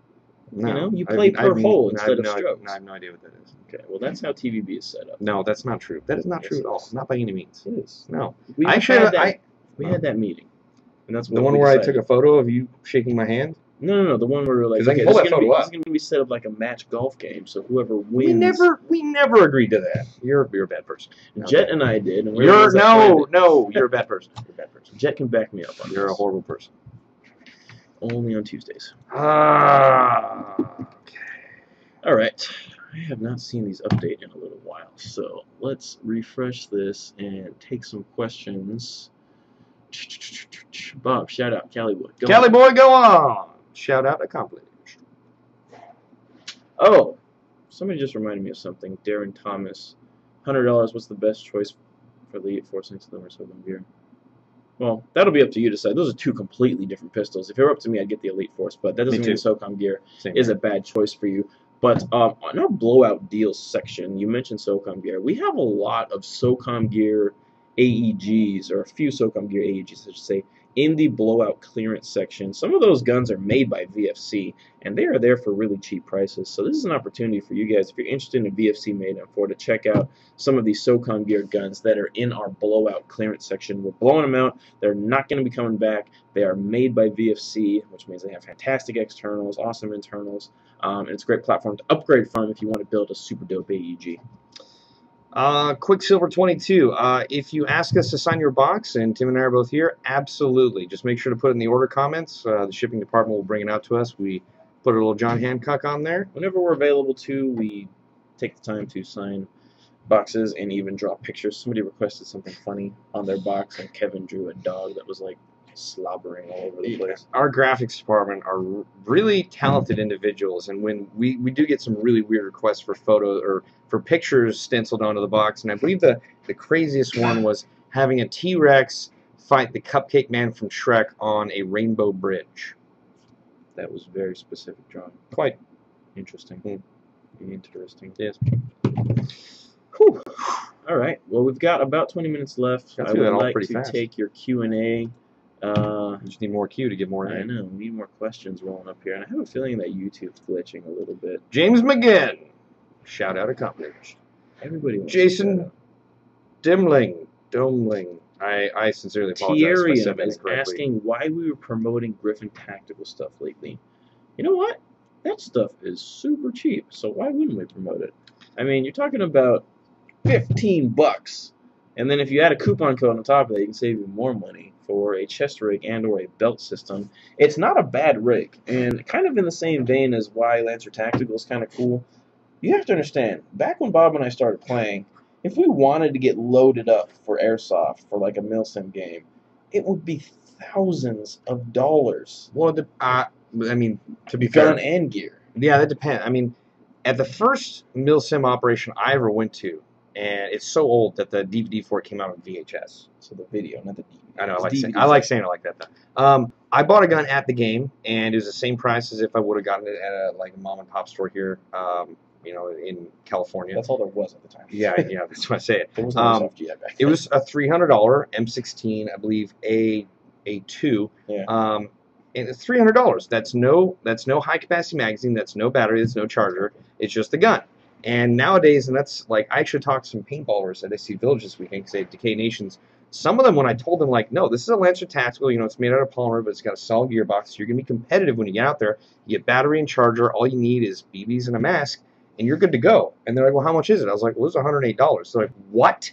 No. You know, you play per hole instead of strokes. I have no idea what that is. Okay, well, that's how TVB is set up. No, that's not true. That is not true at all. Not by any means. It is. No. We had that meeting. And that's the one where I took a photo of you shaking my hand? No. The one where we were like, okay, it's going to be set up like a match golf game, so whoever wins... We never agreed to that. You're a bad person. Jet and I did. No, you're a bad person. You're a bad person. Jet can back me up on this. You're a horrible person. Only on Tuesdays. Ah. Okay. All right. I have not seen these update in a little while, so let's refresh this and take some questions. Bob, shout out Cali Boy. Cali Boy, go on. Shout out accomplished. Oh, somebody just reminded me of something. Darren Thomas, $100. What's the best choice for the 8.46 Limber Southern Gear? Well, that'll be up to you to decide. Those are 2 completely different pistols. If it were up to me, I'd get the Elite Force, but that doesn't mean SOCOM gear is a bad choice for you. But on our blowout deals section, you mentioned SOCOM gear. We have a lot of SOCOM gear AEGs, or a few SOCOM gear AEGs, I should say, in the blowout clearance section. Some of those guns are made by VFC, and they are there for really cheap prices. So this is an opportunity for you guys, if you're interested in VFC made M4, to check out some of these SOCOM gear guns that are in our blowout clearance section. We're blowing them out. They're not going to be coming back. They are made by VFC, which means they have fantastic externals, awesome internals, and it's a great platform to upgrade from if you want to build a super dope AEG. Quicksilver 22, if you ask us to sign your box, and Tim and I are both here, absolutely. Just make sure to put it in the order comments. The shipping department will bring it out to us. We put a little John Hancock on there. Whenever we're available to, we take the time to sign boxes and even draw pictures. Somebody requested something funny on their box, and Kevin drew a dog that was like slobbering all over the place. Our graphics department are really talented individuals, and when we do get some really weird requests for photos or for pictures stenciled onto the box, and I believe the craziest one was having a T-Rex fight the Cupcake Man from Shrek on a rainbow bridge. That was very specific drawing. Quite interesting. Interesting. Yes. Whew. All right. Well, we've got about 20 minutes left. I would like to take your Q&A. I just need more Q to get more in. I know. We need more questions rolling up here. And I have a feeling that YouTube's glitching a little bit. James McGinn. Shout out accomplished. Everybody wants Jason Dimling. I sincerely apologize. Thierry is asking why we were promoting Griffin Tactical stuff lately. You know what? That stuff is super cheap, so why wouldn't we promote it? I mean, you're talking about $15. And then if you add a coupon code on top of that, you can save even more money for a chest rig and or a belt system. It's not a bad rig. And kind of in the same vein as why Lancer Tactical is kind of cool, you have to understand, back when Bob and I started playing, if we wanted to get loaded up for airsoft for like a milsim game, it would be thousands of dollars. Well, I mean, to be fair. Gun and gear. Yeah, that depends. I mean, at the first milsim operation I ever went to, And it's so old that the DVD for it came out on VHS. So the video, not the DVD. I know, I like saying it like that, though. I bought a gun at the game, and it was the same price as if I would have gotten it at a like mom-and-pop store here, you know, in California. That's all there was at the time. Yeah, yeah, that's what I say. It was it was a $300 M16, I believe, A2. Yeah. And it's $300. That's no high-capacity magazine. That's no battery. That's no charger. It's just the gun. And nowadays, and that's like, I actually talked to some paintballers at SC Village this weekend because they have Decay Nations. Some of them, when I told them, like, no, this is a Lancer Tactical, you know, it's made out of polymer, but it's got a solid gearbox. You're going to be competitive when you get out there. You get battery and charger. All you need is BBs and a mask, and you're good to go. And they're like, well, how much is it? I was like, well, it's $108. They're like, what?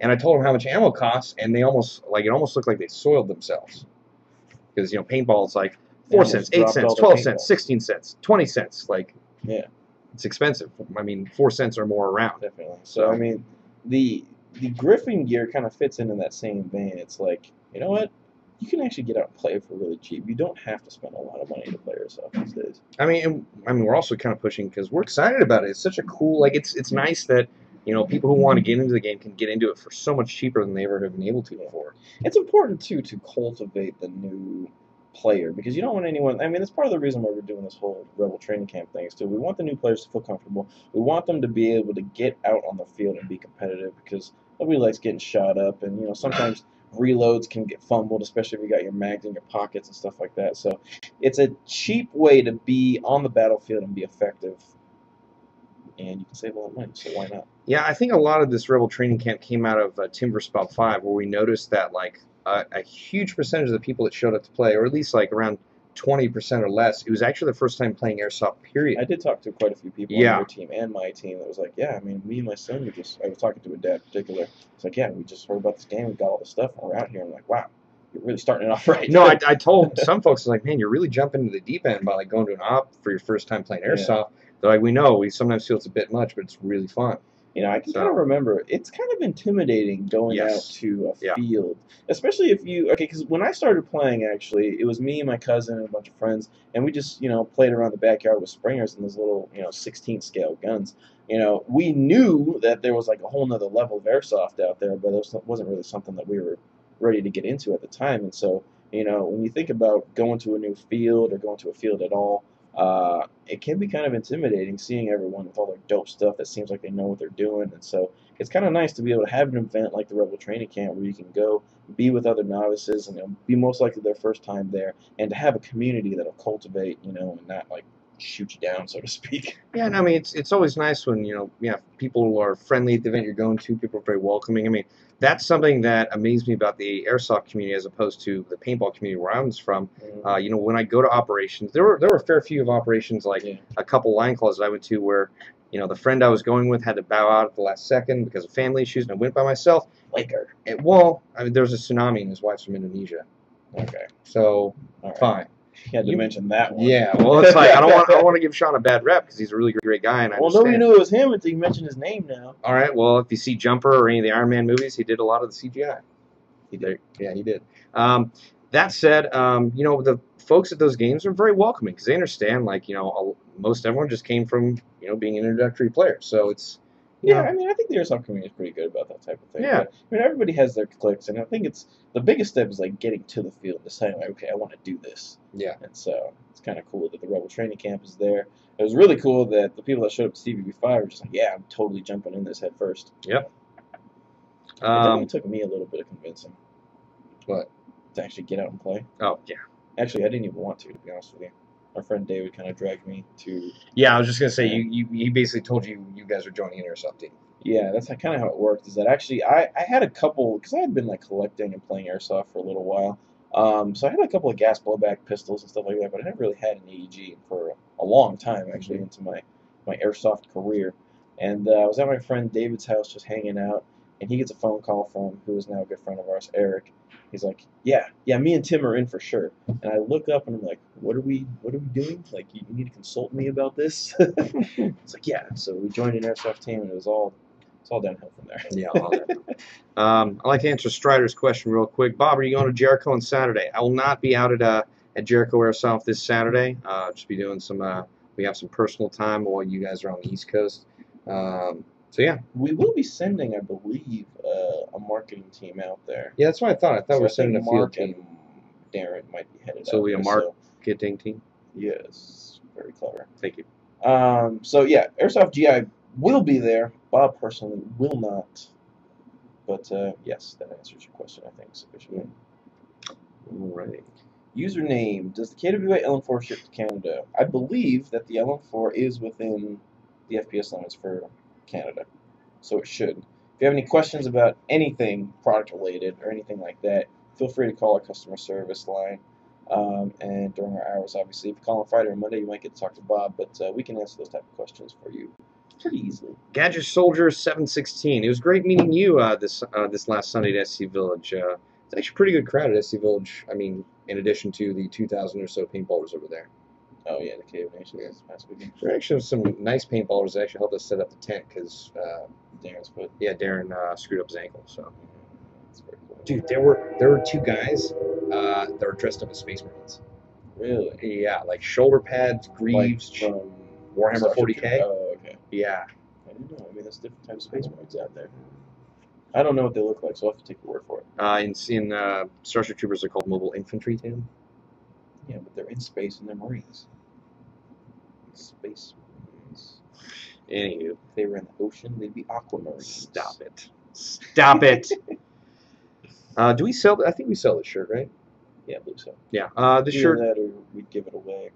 And I told them how much ammo costs, and they almost, like, it almost looked like they soiled themselves. Because, you know, paintball's like 4 cents, 8 cents, 12 cents, 16 cents, 20 cents. Like, yeah. It's expensive. I mean, 4 cents or more around. Definitely. So, I mean, the Griffin gear kind of fits into that same vein. It's like, you know what? You can actually get out and play for really cheap. You don't have to spend a lot of money to play yourself these days. I mean, we're also kind of pushing because we're excited about it. It's such a cool, like, it's nice that, you know, people who want to get into the game can get into it for so much cheaper than they ever have been able to before. It's important, too, to cultivate the new player, because you don't want anyone, I mean, that's part of the reason why we're doing this whole Rebel Training Camp thing is too, we want the new players to feel comfortable, we want them to be able to get out on the field and be competitive, because nobody likes getting shot up, and you know, sometimes reloads can get fumbled, especially if you got your mags in your pockets and stuff like that. So it's a cheap way to be on the battlefield and be effective, and you can save a lot of money, so why not? Yeah, I think a lot of this Rebel Training Camp came out of Timberspot 5, where we noticed that, like, a huge percentage of the people that showed up to play, or at least like around 20% or less, it was actually the first time playing Airsoft, period. I did talk to quite a few people on your team and my team that was like, yeah, I mean, me and my son, I was talking to a dad in particular. It's like, yeah, we just heard about this game, we got all this stuff, and we're out here, and I'm like, wow, you're really starting it off right. No, I told some folks, I was like, man, you're really jumping into the deep end by like going to an op for your first time playing Airsoft. Yeah. They're like, we know, we sometimes feel it's a bit much, but it's really fun. You know, I can kind of remember, it's kind of intimidating going out to a field, especially if you, okay, because when I started playing, actually, it was me and my cousin and a bunch of friends, and we just, you know, played around the backyard with springers and those little, you know, 16-scale guns. You know, we knew that there was like a whole nother level of Airsoft out there, but it wasn't really something that we were ready to get into at the time. And so, you know, when you think about going to a new field or going to a field at all, it can be kind of intimidating seeing everyone with all their dope stuff that seems like they know what they're doing, and so it's kind of nice to be able to have an event like the Rebel Training Camp where you can go be with other novices, and it'll be most likely their first time there, and to have a community that'll cultivate, you know, and not like shoot you down, so to speak. Yeah, and I mean, it's always nice when, you know, people are friendly at the event you're going to, people are very welcoming. I mean, that's something that amazed me about the Airsoft community as opposed to the paintball community where I was from. Mm-hmm. You know, when I go to operations, there were a fair few of operations, like a couple line calls that I went to where, you know, the friend I was going with had to bow out at the last second because of family issues, and I went by myself. Well, I mean, there was a tsunami, and his wife's from Indonesia. Okay. So, fine. You had to mention that one. Yeah, well, it's like, I don't want to give Sean a bad rep because he's a really great guy. And I nobody knew it was him until you mentioned his name now. All right, well, if you see Jumper or any of the Iron Man movies, he did a lot of the CGI. He did. Yeah, he did. That said, you know, the folks at those games are very welcoming because they understand, like, you know, most everyone just came from, you know, being an introductory player. So it's... Yeah, I mean, I think the Airsoft community is pretty good about that type of thing. Yeah. But, I mean, everybody has their clicks, and I think it's the biggest step is, like, getting to the field, deciding, like, okay, I want to do this. Yeah. And so it's kind of cool that the Rebel Training Camp is there. It was really cool that the people that showed up to CVB5 were just like, yeah, I'm totally jumping in this head first. Yep. It took me a little bit of convincing. What? To actually get out and play. Oh, yeah. Actually, I didn't even want to be honest with you. Our friend David kind of dragged me to... Yeah, I was just going to say, he basically told you you guys are joining an Airsoft team. Yeah, that's kind of how it worked, is that actually I had a couple... Because I had been, like, collecting and playing Airsoft for a little while. So I had a couple of gas blowback pistols and stuff like that, but I never really had an EEG for a long time, actually, into my Airsoft career. And I was at my friend David's house just hanging out, and he gets a phone call from who is now a good friend of ours, Eric. He's like, yeah, me and Tim are in for sure. And I look up and I'm like, what are we doing? Like, you need to consult me about this. It's like, yeah. So we joined an Airsoft team, and it's all downhill from there. Yeah, all downhill. I like to answer Strider's question real quick. Bob, are you going to Jericho on Saturday? I will not be out at Jericho Airsoft this Saturday. Just be doing some. We have some personal time while you guys are on the East Coast. So yeah, we will be sending, I believe, a marketing team out there. Yeah, that's what I thought. I thought we were sending a field team. Darren might be headed. So we a marketing team. Yes, very clever. Thank you. So yeah, Airsoft GI will be there. Bob personally will not. But yes, that answers your question, I think, sufficiently. Alright. Username: does the KWA LM4 ship to Canada? I believe that the LM4 is within the FPS limits for Canada, so it should. If you have any questions about anything product related or anything like that, feel free to call our customer service line. And during our hours, obviously, if you call on Friday or Monday, you might get to talk to Bob, but we can answer those type of questions for you pretty easily. Gadget Soldier 716. It was great meeting you this last Sunday at SC Village. It's actually a pretty good crowd at SC Village. I mean, in addition to the 2,000 or so paintballers over there. Oh yeah, the Cave Nation this past weekend. There actually was some nice paintballers that actually helped us set up the tent because Darren's foot. Yeah, Darren screwed up his ankle. So, that's pretty cool. Dude, there were two guys that were dressed up as Space Marines. Really? Yeah, like shoulder pads, greaves, like from Warhammer 40K. Oh, okay. Yeah. I didn't know. I mean, there's different types of Space Marines out there. I don't know what they look like, so I'll have to take your word for it. In Starship Troopers, are called mobile infantry, too. Yeah, but they're in space and they're Marines. Space Marines. Anywho. If they were in the ocean, they'd be Aquamarines. Stop it. Stop it! Do we sell... I think we sell this shirt, right? Yeah, I believe so. Yeah. The shirt... Either that or we'd give it away.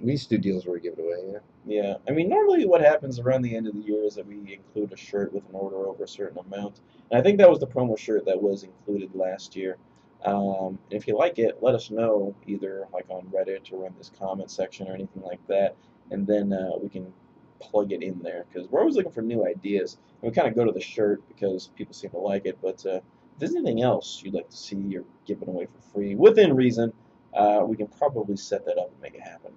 We used to do deals where we give it away, yeah. Yeah. I mean, normally what happens around the end of the year is that we include a shirt with an order over a certain amount. And I think that was the promo shirt that was included last year. If you like it, let us know, either like on Reddit or in this comment section or anything like that, and then we can plug it in there, because we're always looking for new ideas, and we kind of go to the shirt because people seem to like it, but if there's anything else you'd like to see or giving away for free, within reason, we can probably set that up and make it happen.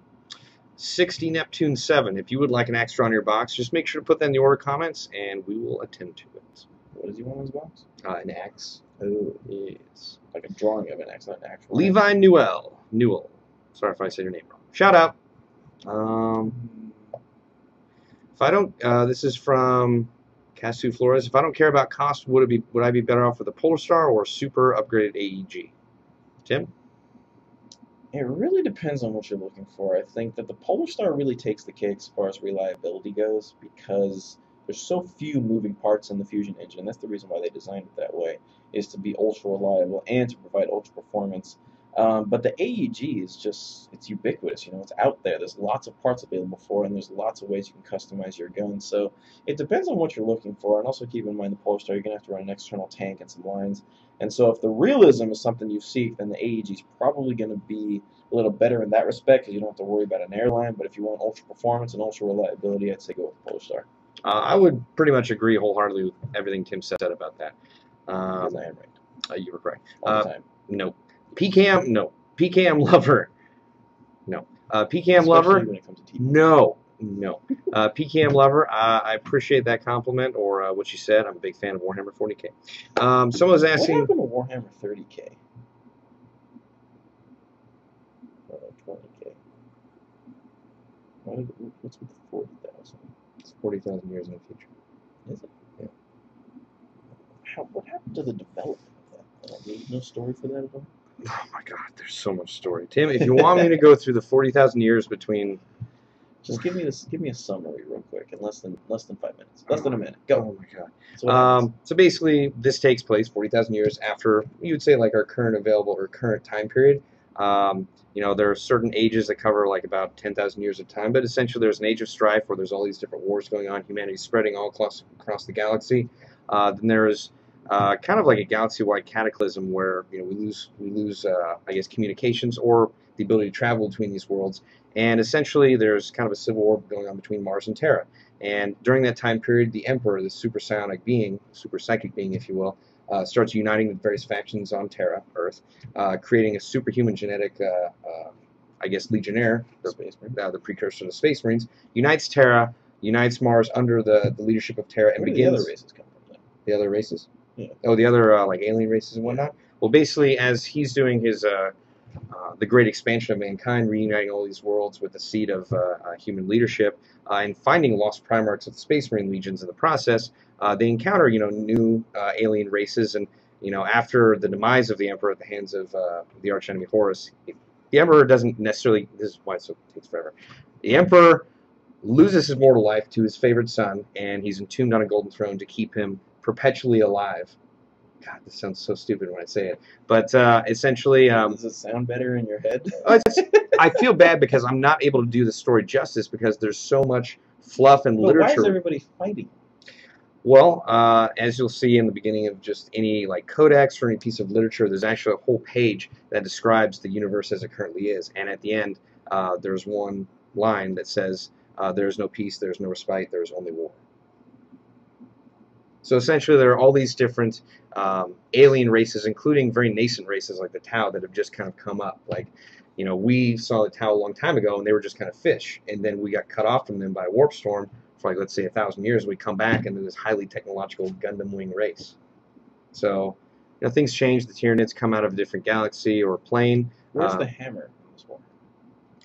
60 Neptune 7, if you would like an extra on your box, just make sure to put that in the order comments, and we will attend to it. What does he want on his box? An axe. Oh, yes. Like a drawing of an axe, not an actual axe. Levi Newell. Newell. Sorry if I said your name wrong. Shout out. If I don't, this is from Casu Flores. If I don't care about cost, would I be better off with a Polar Star or a super upgraded AEG? Tim? It really depends on what you're looking for. I think that the Polar Star really takes the cake as far as reliability goes, because there's so few moving parts in the Fusion engine. That's the reason why they designed it that way, is to be ultra reliable and to provide ultra performance. But the AEG is just, it's ubiquitous, you know, it's out there. There's lots of parts available for it, and there's lots of ways you can customize your gun. So it depends on what you're looking for, and also keep in mind the Polar Star, you're going to have to run an external tank and some lines. And so if the realism is something you seek, then the AEG is probably going to be a little better in that respect, because you don't have to worry about an airline. But if you want ultra performance and ultra reliability, I'd say go with the Polar Star. I would pretty much agree wholeheartedly with everything Tim said about that. Because I am right. You were correct. All the time. No. PCAM, no. PCAM lover, no. PCAM especially lover, when it comes to TV. No, no. PCAM lover, I appreciate that compliment or what you said. I'm a big fan of Warhammer 40K. Someone was asking, what happened to Warhammer 30K? 20K. What's with 40,000? It's 40,000 years in the future. Is it? Yeah. What happened to the development of that? There's no story for that at all? Oh my God, there's so much story. Tim, if you want me to go through the 40,000 years between... Just give me a summary real quick in less than 5 minutes. Less than a minute. Go. Oh my God. So, so basically, this takes place 40,000 years after, you would say, like our current available or current time period. You know, there are certain ages that cover like about 10,000 years of time, but essentially there's an age of strife where there's all these different wars going on, humanity spreading all across the galaxy. Then there is kind of like a galaxy-wide cataclysm where, you know, we lose I guess communications or the ability to travel between these worlds, and essentially there's kind of a civil war going on between Mars and Terra. And during that time period, the Emperor, the super psychic being, if you will, starts uniting the various factions on Terra, Earth, creating a superhuman genetic, I guess, legionnaire, the precursor to the Space Marines, unites Terra, unites Mars under the leadership of Terra, and begins... Where do the other races come from? The other races? Yeah. Oh, the other, like, alien races and whatnot? Yeah. Well, basically, as he's doing his, the great expansion of mankind, reuniting all these worlds with the seed of human leadership, and finding lost primarchs of the Space Marine legions in the process, they encounter, new alien races. And, after the demise of the Emperor at the hands of the archenemy Horus, the Emperor doesn't necessarily, this is why it takes forever, the Emperor loses his mortal life to his favorite son, and he's entombed on a golden throne to keep him perpetually alive. God, this sounds so stupid when I say it. But essentially... does it sound better in your head? I feel bad because I'm not able to do the story justice because there's so much fluff and literature. Why is everybody fighting? Well, as you'll see in the beginning of just any codex or any piece of literature, there's actually a whole page that describes the universe as it currently is. And at the end, there's one line that says, there's no peace, there's no respite, there's only war. So essentially there are all these different alien races, including very nascent races like the Tau that have just kind of come up. We saw the Tau a long time ago and they were just kind of fish. And then we got cut off from them by a warp storm for let's say 1,000 years. We come back and there's this highly technological Gundam wing race. So things change. The Tyranids come out of a different galaxy or plane. Where's the hammer in this war?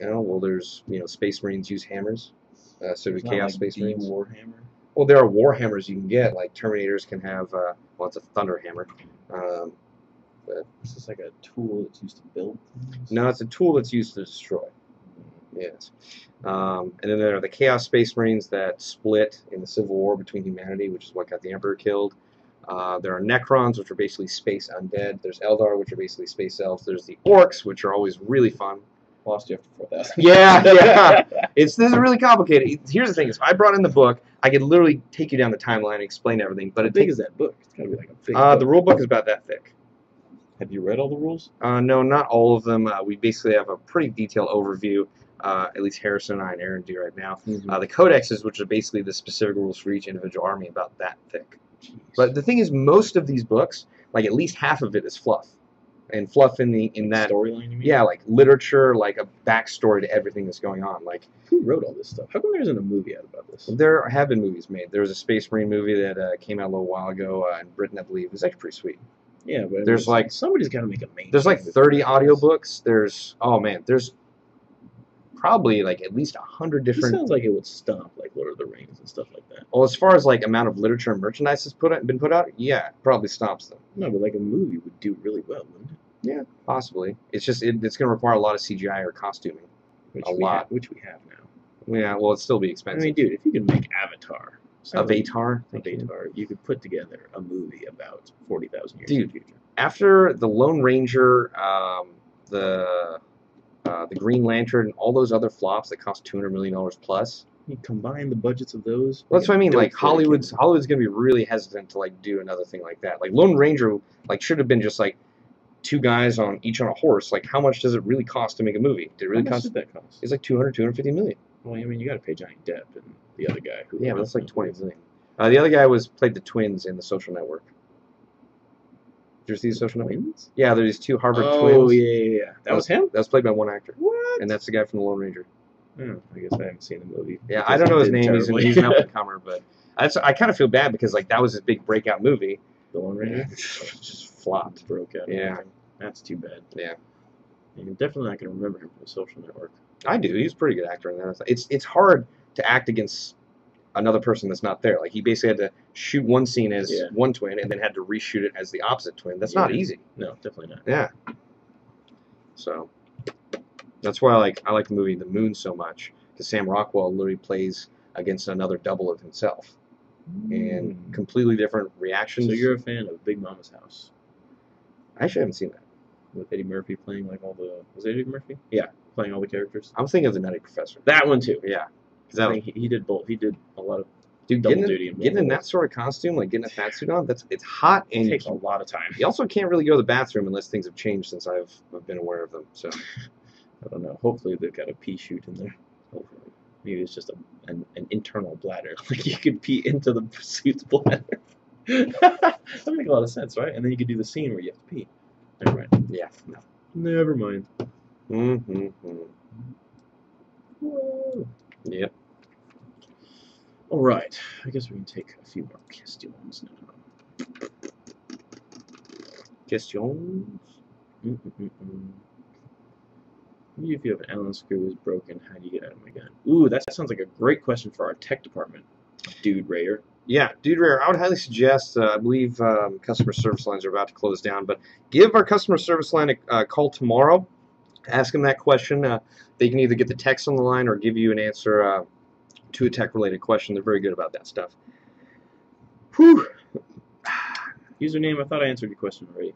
Oh, well, there's, Space Marines use hammers. So do Chaos Space Marines. Warhammer? Well, there are war hammers you can get. Like Terminators can have, well, it's a thunder hammer. But is this like a tool that's used to build things? No, it's a tool that's used to destroy. Yes. And then there are the Chaos Space Marines that split in the Civil War between humanity, which is what got the Emperor killed. There are Necrons, which are basically space undead. There's Eldar, which are basically space elves. There's the Orcs, which are always really fun. Lost you after 4,000. Yeah. This is really complicated. Here's the thing: if I brought in the book, I could literally take you down the timeline and explain everything. But how big is that book? It's gotta be like a thick book. The rule book is about that thick. Have you read all the rules? No, not all of them. We basically have a pretty detailed overview. At least Harrison and I and Aaron do right now. Mm-hmm. The codexes, which are basically the specific rules for each individual army, about that thick. Jeez. But the thing is, most of these books, at least half of it, is fluff. And fluff in that storyline, you mean? Yeah, literature, a backstory to everything that's going on. Who wrote all this stuff? How come there isn't a movie out about this? There have been movies made. There was a Space Marine movie that came out a little while ago in Britain, I believe. It was actually pretty sweet. Yeah, but there's somebody's got to make a main. There's 30 audiobooks. There's there's probably at least 100 different. It sounds like it would stomp Lord of the Rings and stuff like that. Well, as far as amount of literature and merchandise has been put out, yeah, probably stomps them. No, but a movie would do really well, wouldn't it? Yeah, possibly. It's just it's going to require a lot of CGI or costuming, which we have now. Yeah, well, it'd still be expensive. I mean, dude, if you could make Avatar, you could put together a movie about 40,000 years in the future. After the Lone Ranger, the Green Lantern, and all those other flops that cost $200 million plus. You combine the budgets of those. Well, that's what I mean. Hollywood's gonna be really hesitant to do another thing like that. Lone Ranger, should have been just two guys each on a horse. How much does it really cost to make a movie? Did it really cost? How much did that cost? It's $250 million. Well, I mean, you got to pay Johnny Depp and the other guy. Who but that's $20 million. The other guy played the twins in The Social Network. There's these Social Network. Yeah, there's these two Harvard twins. Oh yeah. That was him. That was played by one actor. What? And that's the guy from The Lone Ranger. Oh, I guess I haven't seen the movie. Yeah, I don't know his name. He's an up-and-comer, but I kind of feel bad because that was his big breakout movie. The Lone Ranger just flopped, broke out. Yeah, that's too bad. Yeah, and definitely I can remember him from The Social Network. I do. He's a pretty good actor in that. It's hard to act against another person that's not there. He basically had to shoot one scene as one twin and then had to reshoot it as the opposite twin. That's not easy. No, definitely not. Yeah. So. That's why I like the movie The Moon so much, because Sam Rockwell literally plays against another double of himself, and completely different reactions. So you're a fan of Big Mama's House? I actually haven't seen that. With Eddie Murphy playing was it Eddie Murphy? Yeah, playing all the characters. I'm thinking of The Nutty Professor. That one too. Yeah, he did both. He did a lot of double duty. Getting in that sort of costume, getting a fat suit on, it's hot and it takes a lot of time. You also can't really go to the bathroom unless things have changed since I've been aware of them. So. I don't know. Hopefully they've got a pee chute in there. Hopefully. Maybe it's just an internal bladder. You could pee into the suit's bladder. That would make a lot of sense, right? And then you could do the scene where you have to pee. Never mind. Yeah. No. Never mind. Whoa. Yep. All right. I guess we can take a few more questions now. Questions? What do you do if you have an Allen screw who's broken? How do you get out of my gun? Ooh, that sounds like a great question for our tech department, Dude Rayer. Yeah, Dude Rayer, I would highly suggest, I believe customer service lines are about to close down, but give our customer service line a call tomorrow. Ask them that question. They can either get the text on the line or give you an answer to a tech-related question. They're very good about that stuff. Whew. Username, I thought I answered your question already.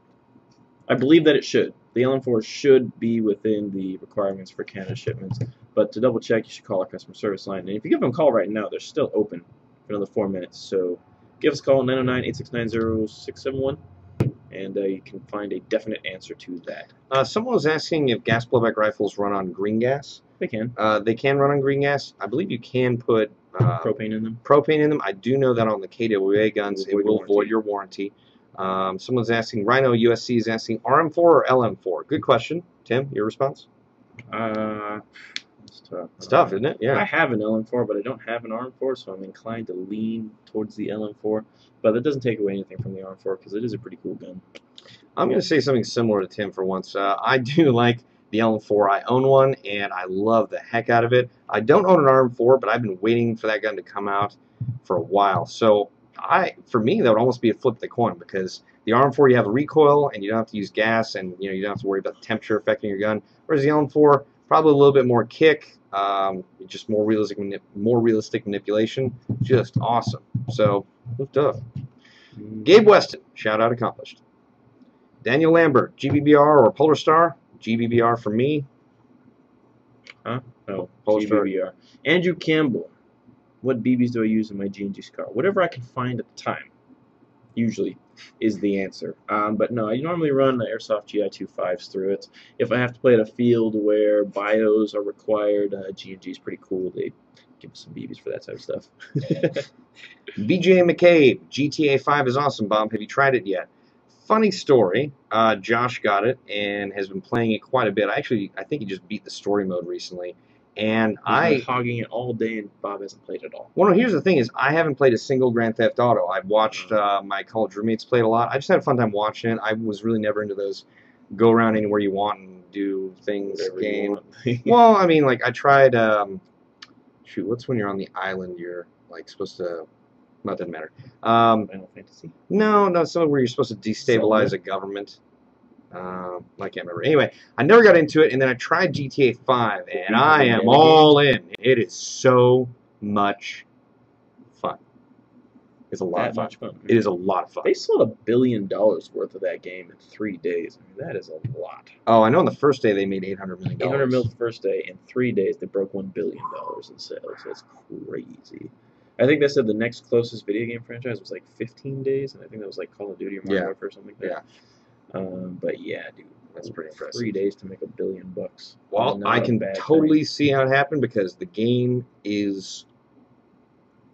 I believe that it should. The LM4 should be within the requirements for Canada shipments. But to double-check, you should call our customer service line. And if you give them a call right now, they're still open for another 4 minutes. So give us a call, 909-869-0671. And you can find a definite answer to that. Someone was asking if gas blowback rifles run on green gas. They can. They can run on green gas. I believe you can put propane in them. I do know that on the KWA guns, it will void your warranty. Someone's asking, Rhino USC is asking, RM4 or LM4? Good question. Tim, your response? It's tough. It's tough, isn't it? Yeah. I have an LM4, but I don't have an RM4, so I'm inclined to lean towards the LM4. But that doesn't take away anything from the RM4 because it is a pretty cool gun. I'm going to say something similar to Tim for once. I do like the LM4. I own one, and I love the heck out of it. I don't own an RM4, but I've been waiting for that gun to come out for a while. So for me, that would almost be a flip of the coin because the RM4, you have a recoil, and you don't have to use gas, and you don't have to worry about the temperature affecting your gun. Whereas the LM4, probably a little bit more kick, just more realistic manipulation. Just awesome. So, hooked up. Gabe Weston, shout out accomplished. Daniel Lambert, GBBR or Polar Star? GBBR for me. Huh? No, Polar GBBR. Star. Andrew Campbell, what BBs do I use in my G&G Scar? Whatever I can find at the time, usually, is the answer. But no, I normally run the Airsoft GI 2.5s through it. If I have to play at a field where bios are required, G&G is pretty cool. They give us some BBs for that type of stuff. BJ McCabe, GTA 5 is awesome, Bob. Have you tried it yet? Funny story, Josh got it and has been playing it quite a bit. Actually, I think he just beat the story mode recently. And I've been hogging it all day, and Bob hasn't played at all. Well, no, here's the thing: is I haven't played a single Grand Theft Auto. I've watched my college roommates play it a lot. I just had a fun time watching it. I was really never into those go around anywhere you want and do things game. Well, I mean, like I tried. Shoot, what's when you're on the island? You're like supposed to. Not that matter. Final Fantasy. No, no, somewhere where you're supposed to destabilize a government. I can't remember. Anyway, I never got into it, and then I tried GTA 5, and I am all in. It is so much fun. It's a lot of fun. It is a lot of fun. They sold $1 billion worth of that game in 3 days. I mean, that is a lot. Oh, I know. On the first day, they made $800 million. 800 mil the first day. In 3 days, they broke $1 billion in sales. That's crazy. I think they said the next closest video game franchise was like 15 days, and I think that was like Call of Duty or Modern Warfare or something like that. Yeah. But yeah, dude, that's pretty impressive. 3 days to make $1 billion. Well, I can totally see how it happened because the game is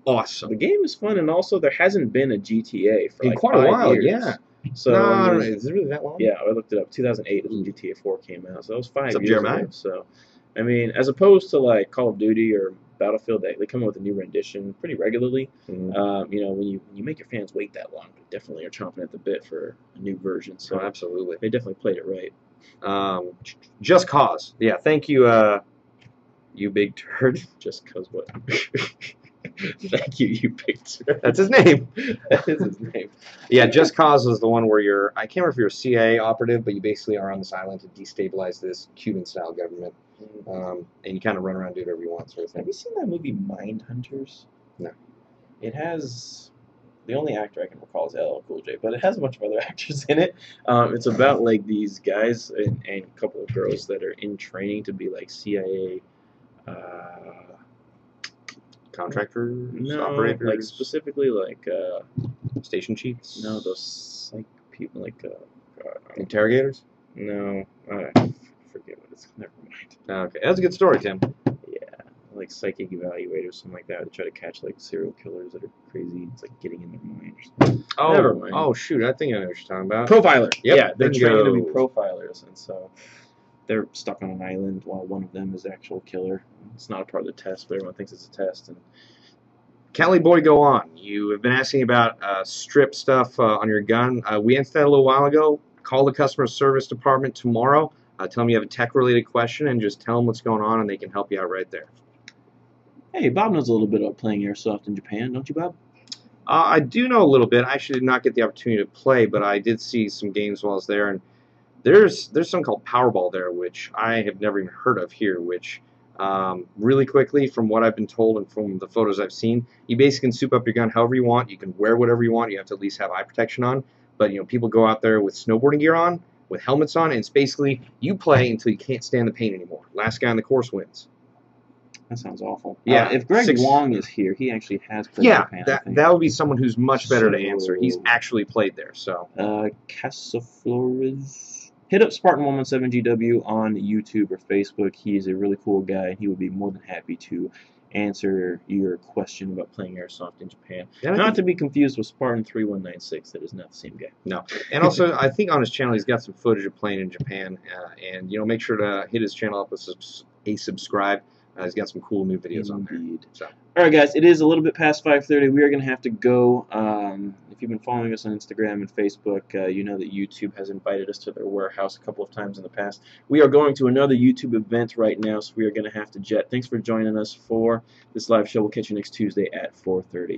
awesome. The game is fun, and also there hasn't been a GTA for like 5 years. Yeah. So no, is it really that long? Yeah, I looked it up. 2008 is when GTA 4 came out, so that was 5 years ago. So, I mean, as opposed to like Call of Duty or Battlefield, they come up with a new rendition pretty regularly. Mm-hmm. You know, when you make your fans wait that long, they definitely are chomping at the bit for a new version. So absolutely, they definitely played it right. Just Cause, yeah, thank you, you big turd. Just Cause what? Thank you, you big turd. That's his name. That is his name. Yeah, Just Cause was the one where you're. I can't remember if you're a CIA operative, but you basically are on this island to destabilize this Cuban-style government. And you kind of run around, do whatever you want, sort of thing. Have you seen that movie Mindhunters? No. It has the only actor I can recall is LL Cool J, but it has a bunch of other actors in it. It's about like these guys and a couple of girls that are in training to be like CIA contractors, operators, like specifically like station chiefs. No, those like people like interrogators. No. Forget what it's. Never mind. Okay, that's a good story, Tim. Yeah, like psychic evaluators, something like that. They try to catch like serial killers that are crazy. It's like getting in their mind. Or something. Oh, never mind. Oh shoot, I think I know what you're talking about. Profiler. Yep, yeah, they're trained to be profilers, and so they're stuck on an island while one of them is the actual killer. It's not a part of the test, but everyone thinks it's a test. And Cali Boy, go on. You have been asking about strip stuff on your gun. We answered that a little while ago. Call the customer service department tomorrow. Tell them you have a tech-related question and just tell them what's going on, and they can help you out right there. Hey, Bob knows a little bit about playing Airsoft in Japan, don't you, Bob? I do know a little bit. I actually did not get the opportunity to play, but I did see some games while I was there, and there's something called Powerball there, which I have never even heard of here, which really quickly, from what I've been told and from the photos I've seen, you basically can soup up your gun however you want. You can wear whatever you want. You have to at least have eye protection on. But, you know, people go out there with snowboarding gear on, with helmets on, and it's basically you play until you can't stand the pain anymore. Last guy on the course wins. That sounds awful. Yeah. If Greg Wong is here, he actually has played Japan. Yeah, that would be someone who's much better to answer. He's actually played there. So. Casaflores. Hit up Spartan117GW on YouTube or Facebook. He's a really cool guy, and he would be more than happy to answer your question about playing Airsoft in Japan. Not to be confused with Spartan3196. That is not the same guy. No. And also, I think on his channel, he's got some footage of playing in Japan. And, you know, make sure to hit his channel up with a subscribe. He's got some cool new videos on there. So. All right, guys, it is a little bit past 5:30. We are going to have to go. If you've been following us on Instagram and Facebook, you know that YouTube has invited us to their warehouse a couple of times in the past. We are going to another YouTube event right now, so we are going to have to jet. Thanks for joining us for this live show. We'll catch you next Tuesday at 4:30.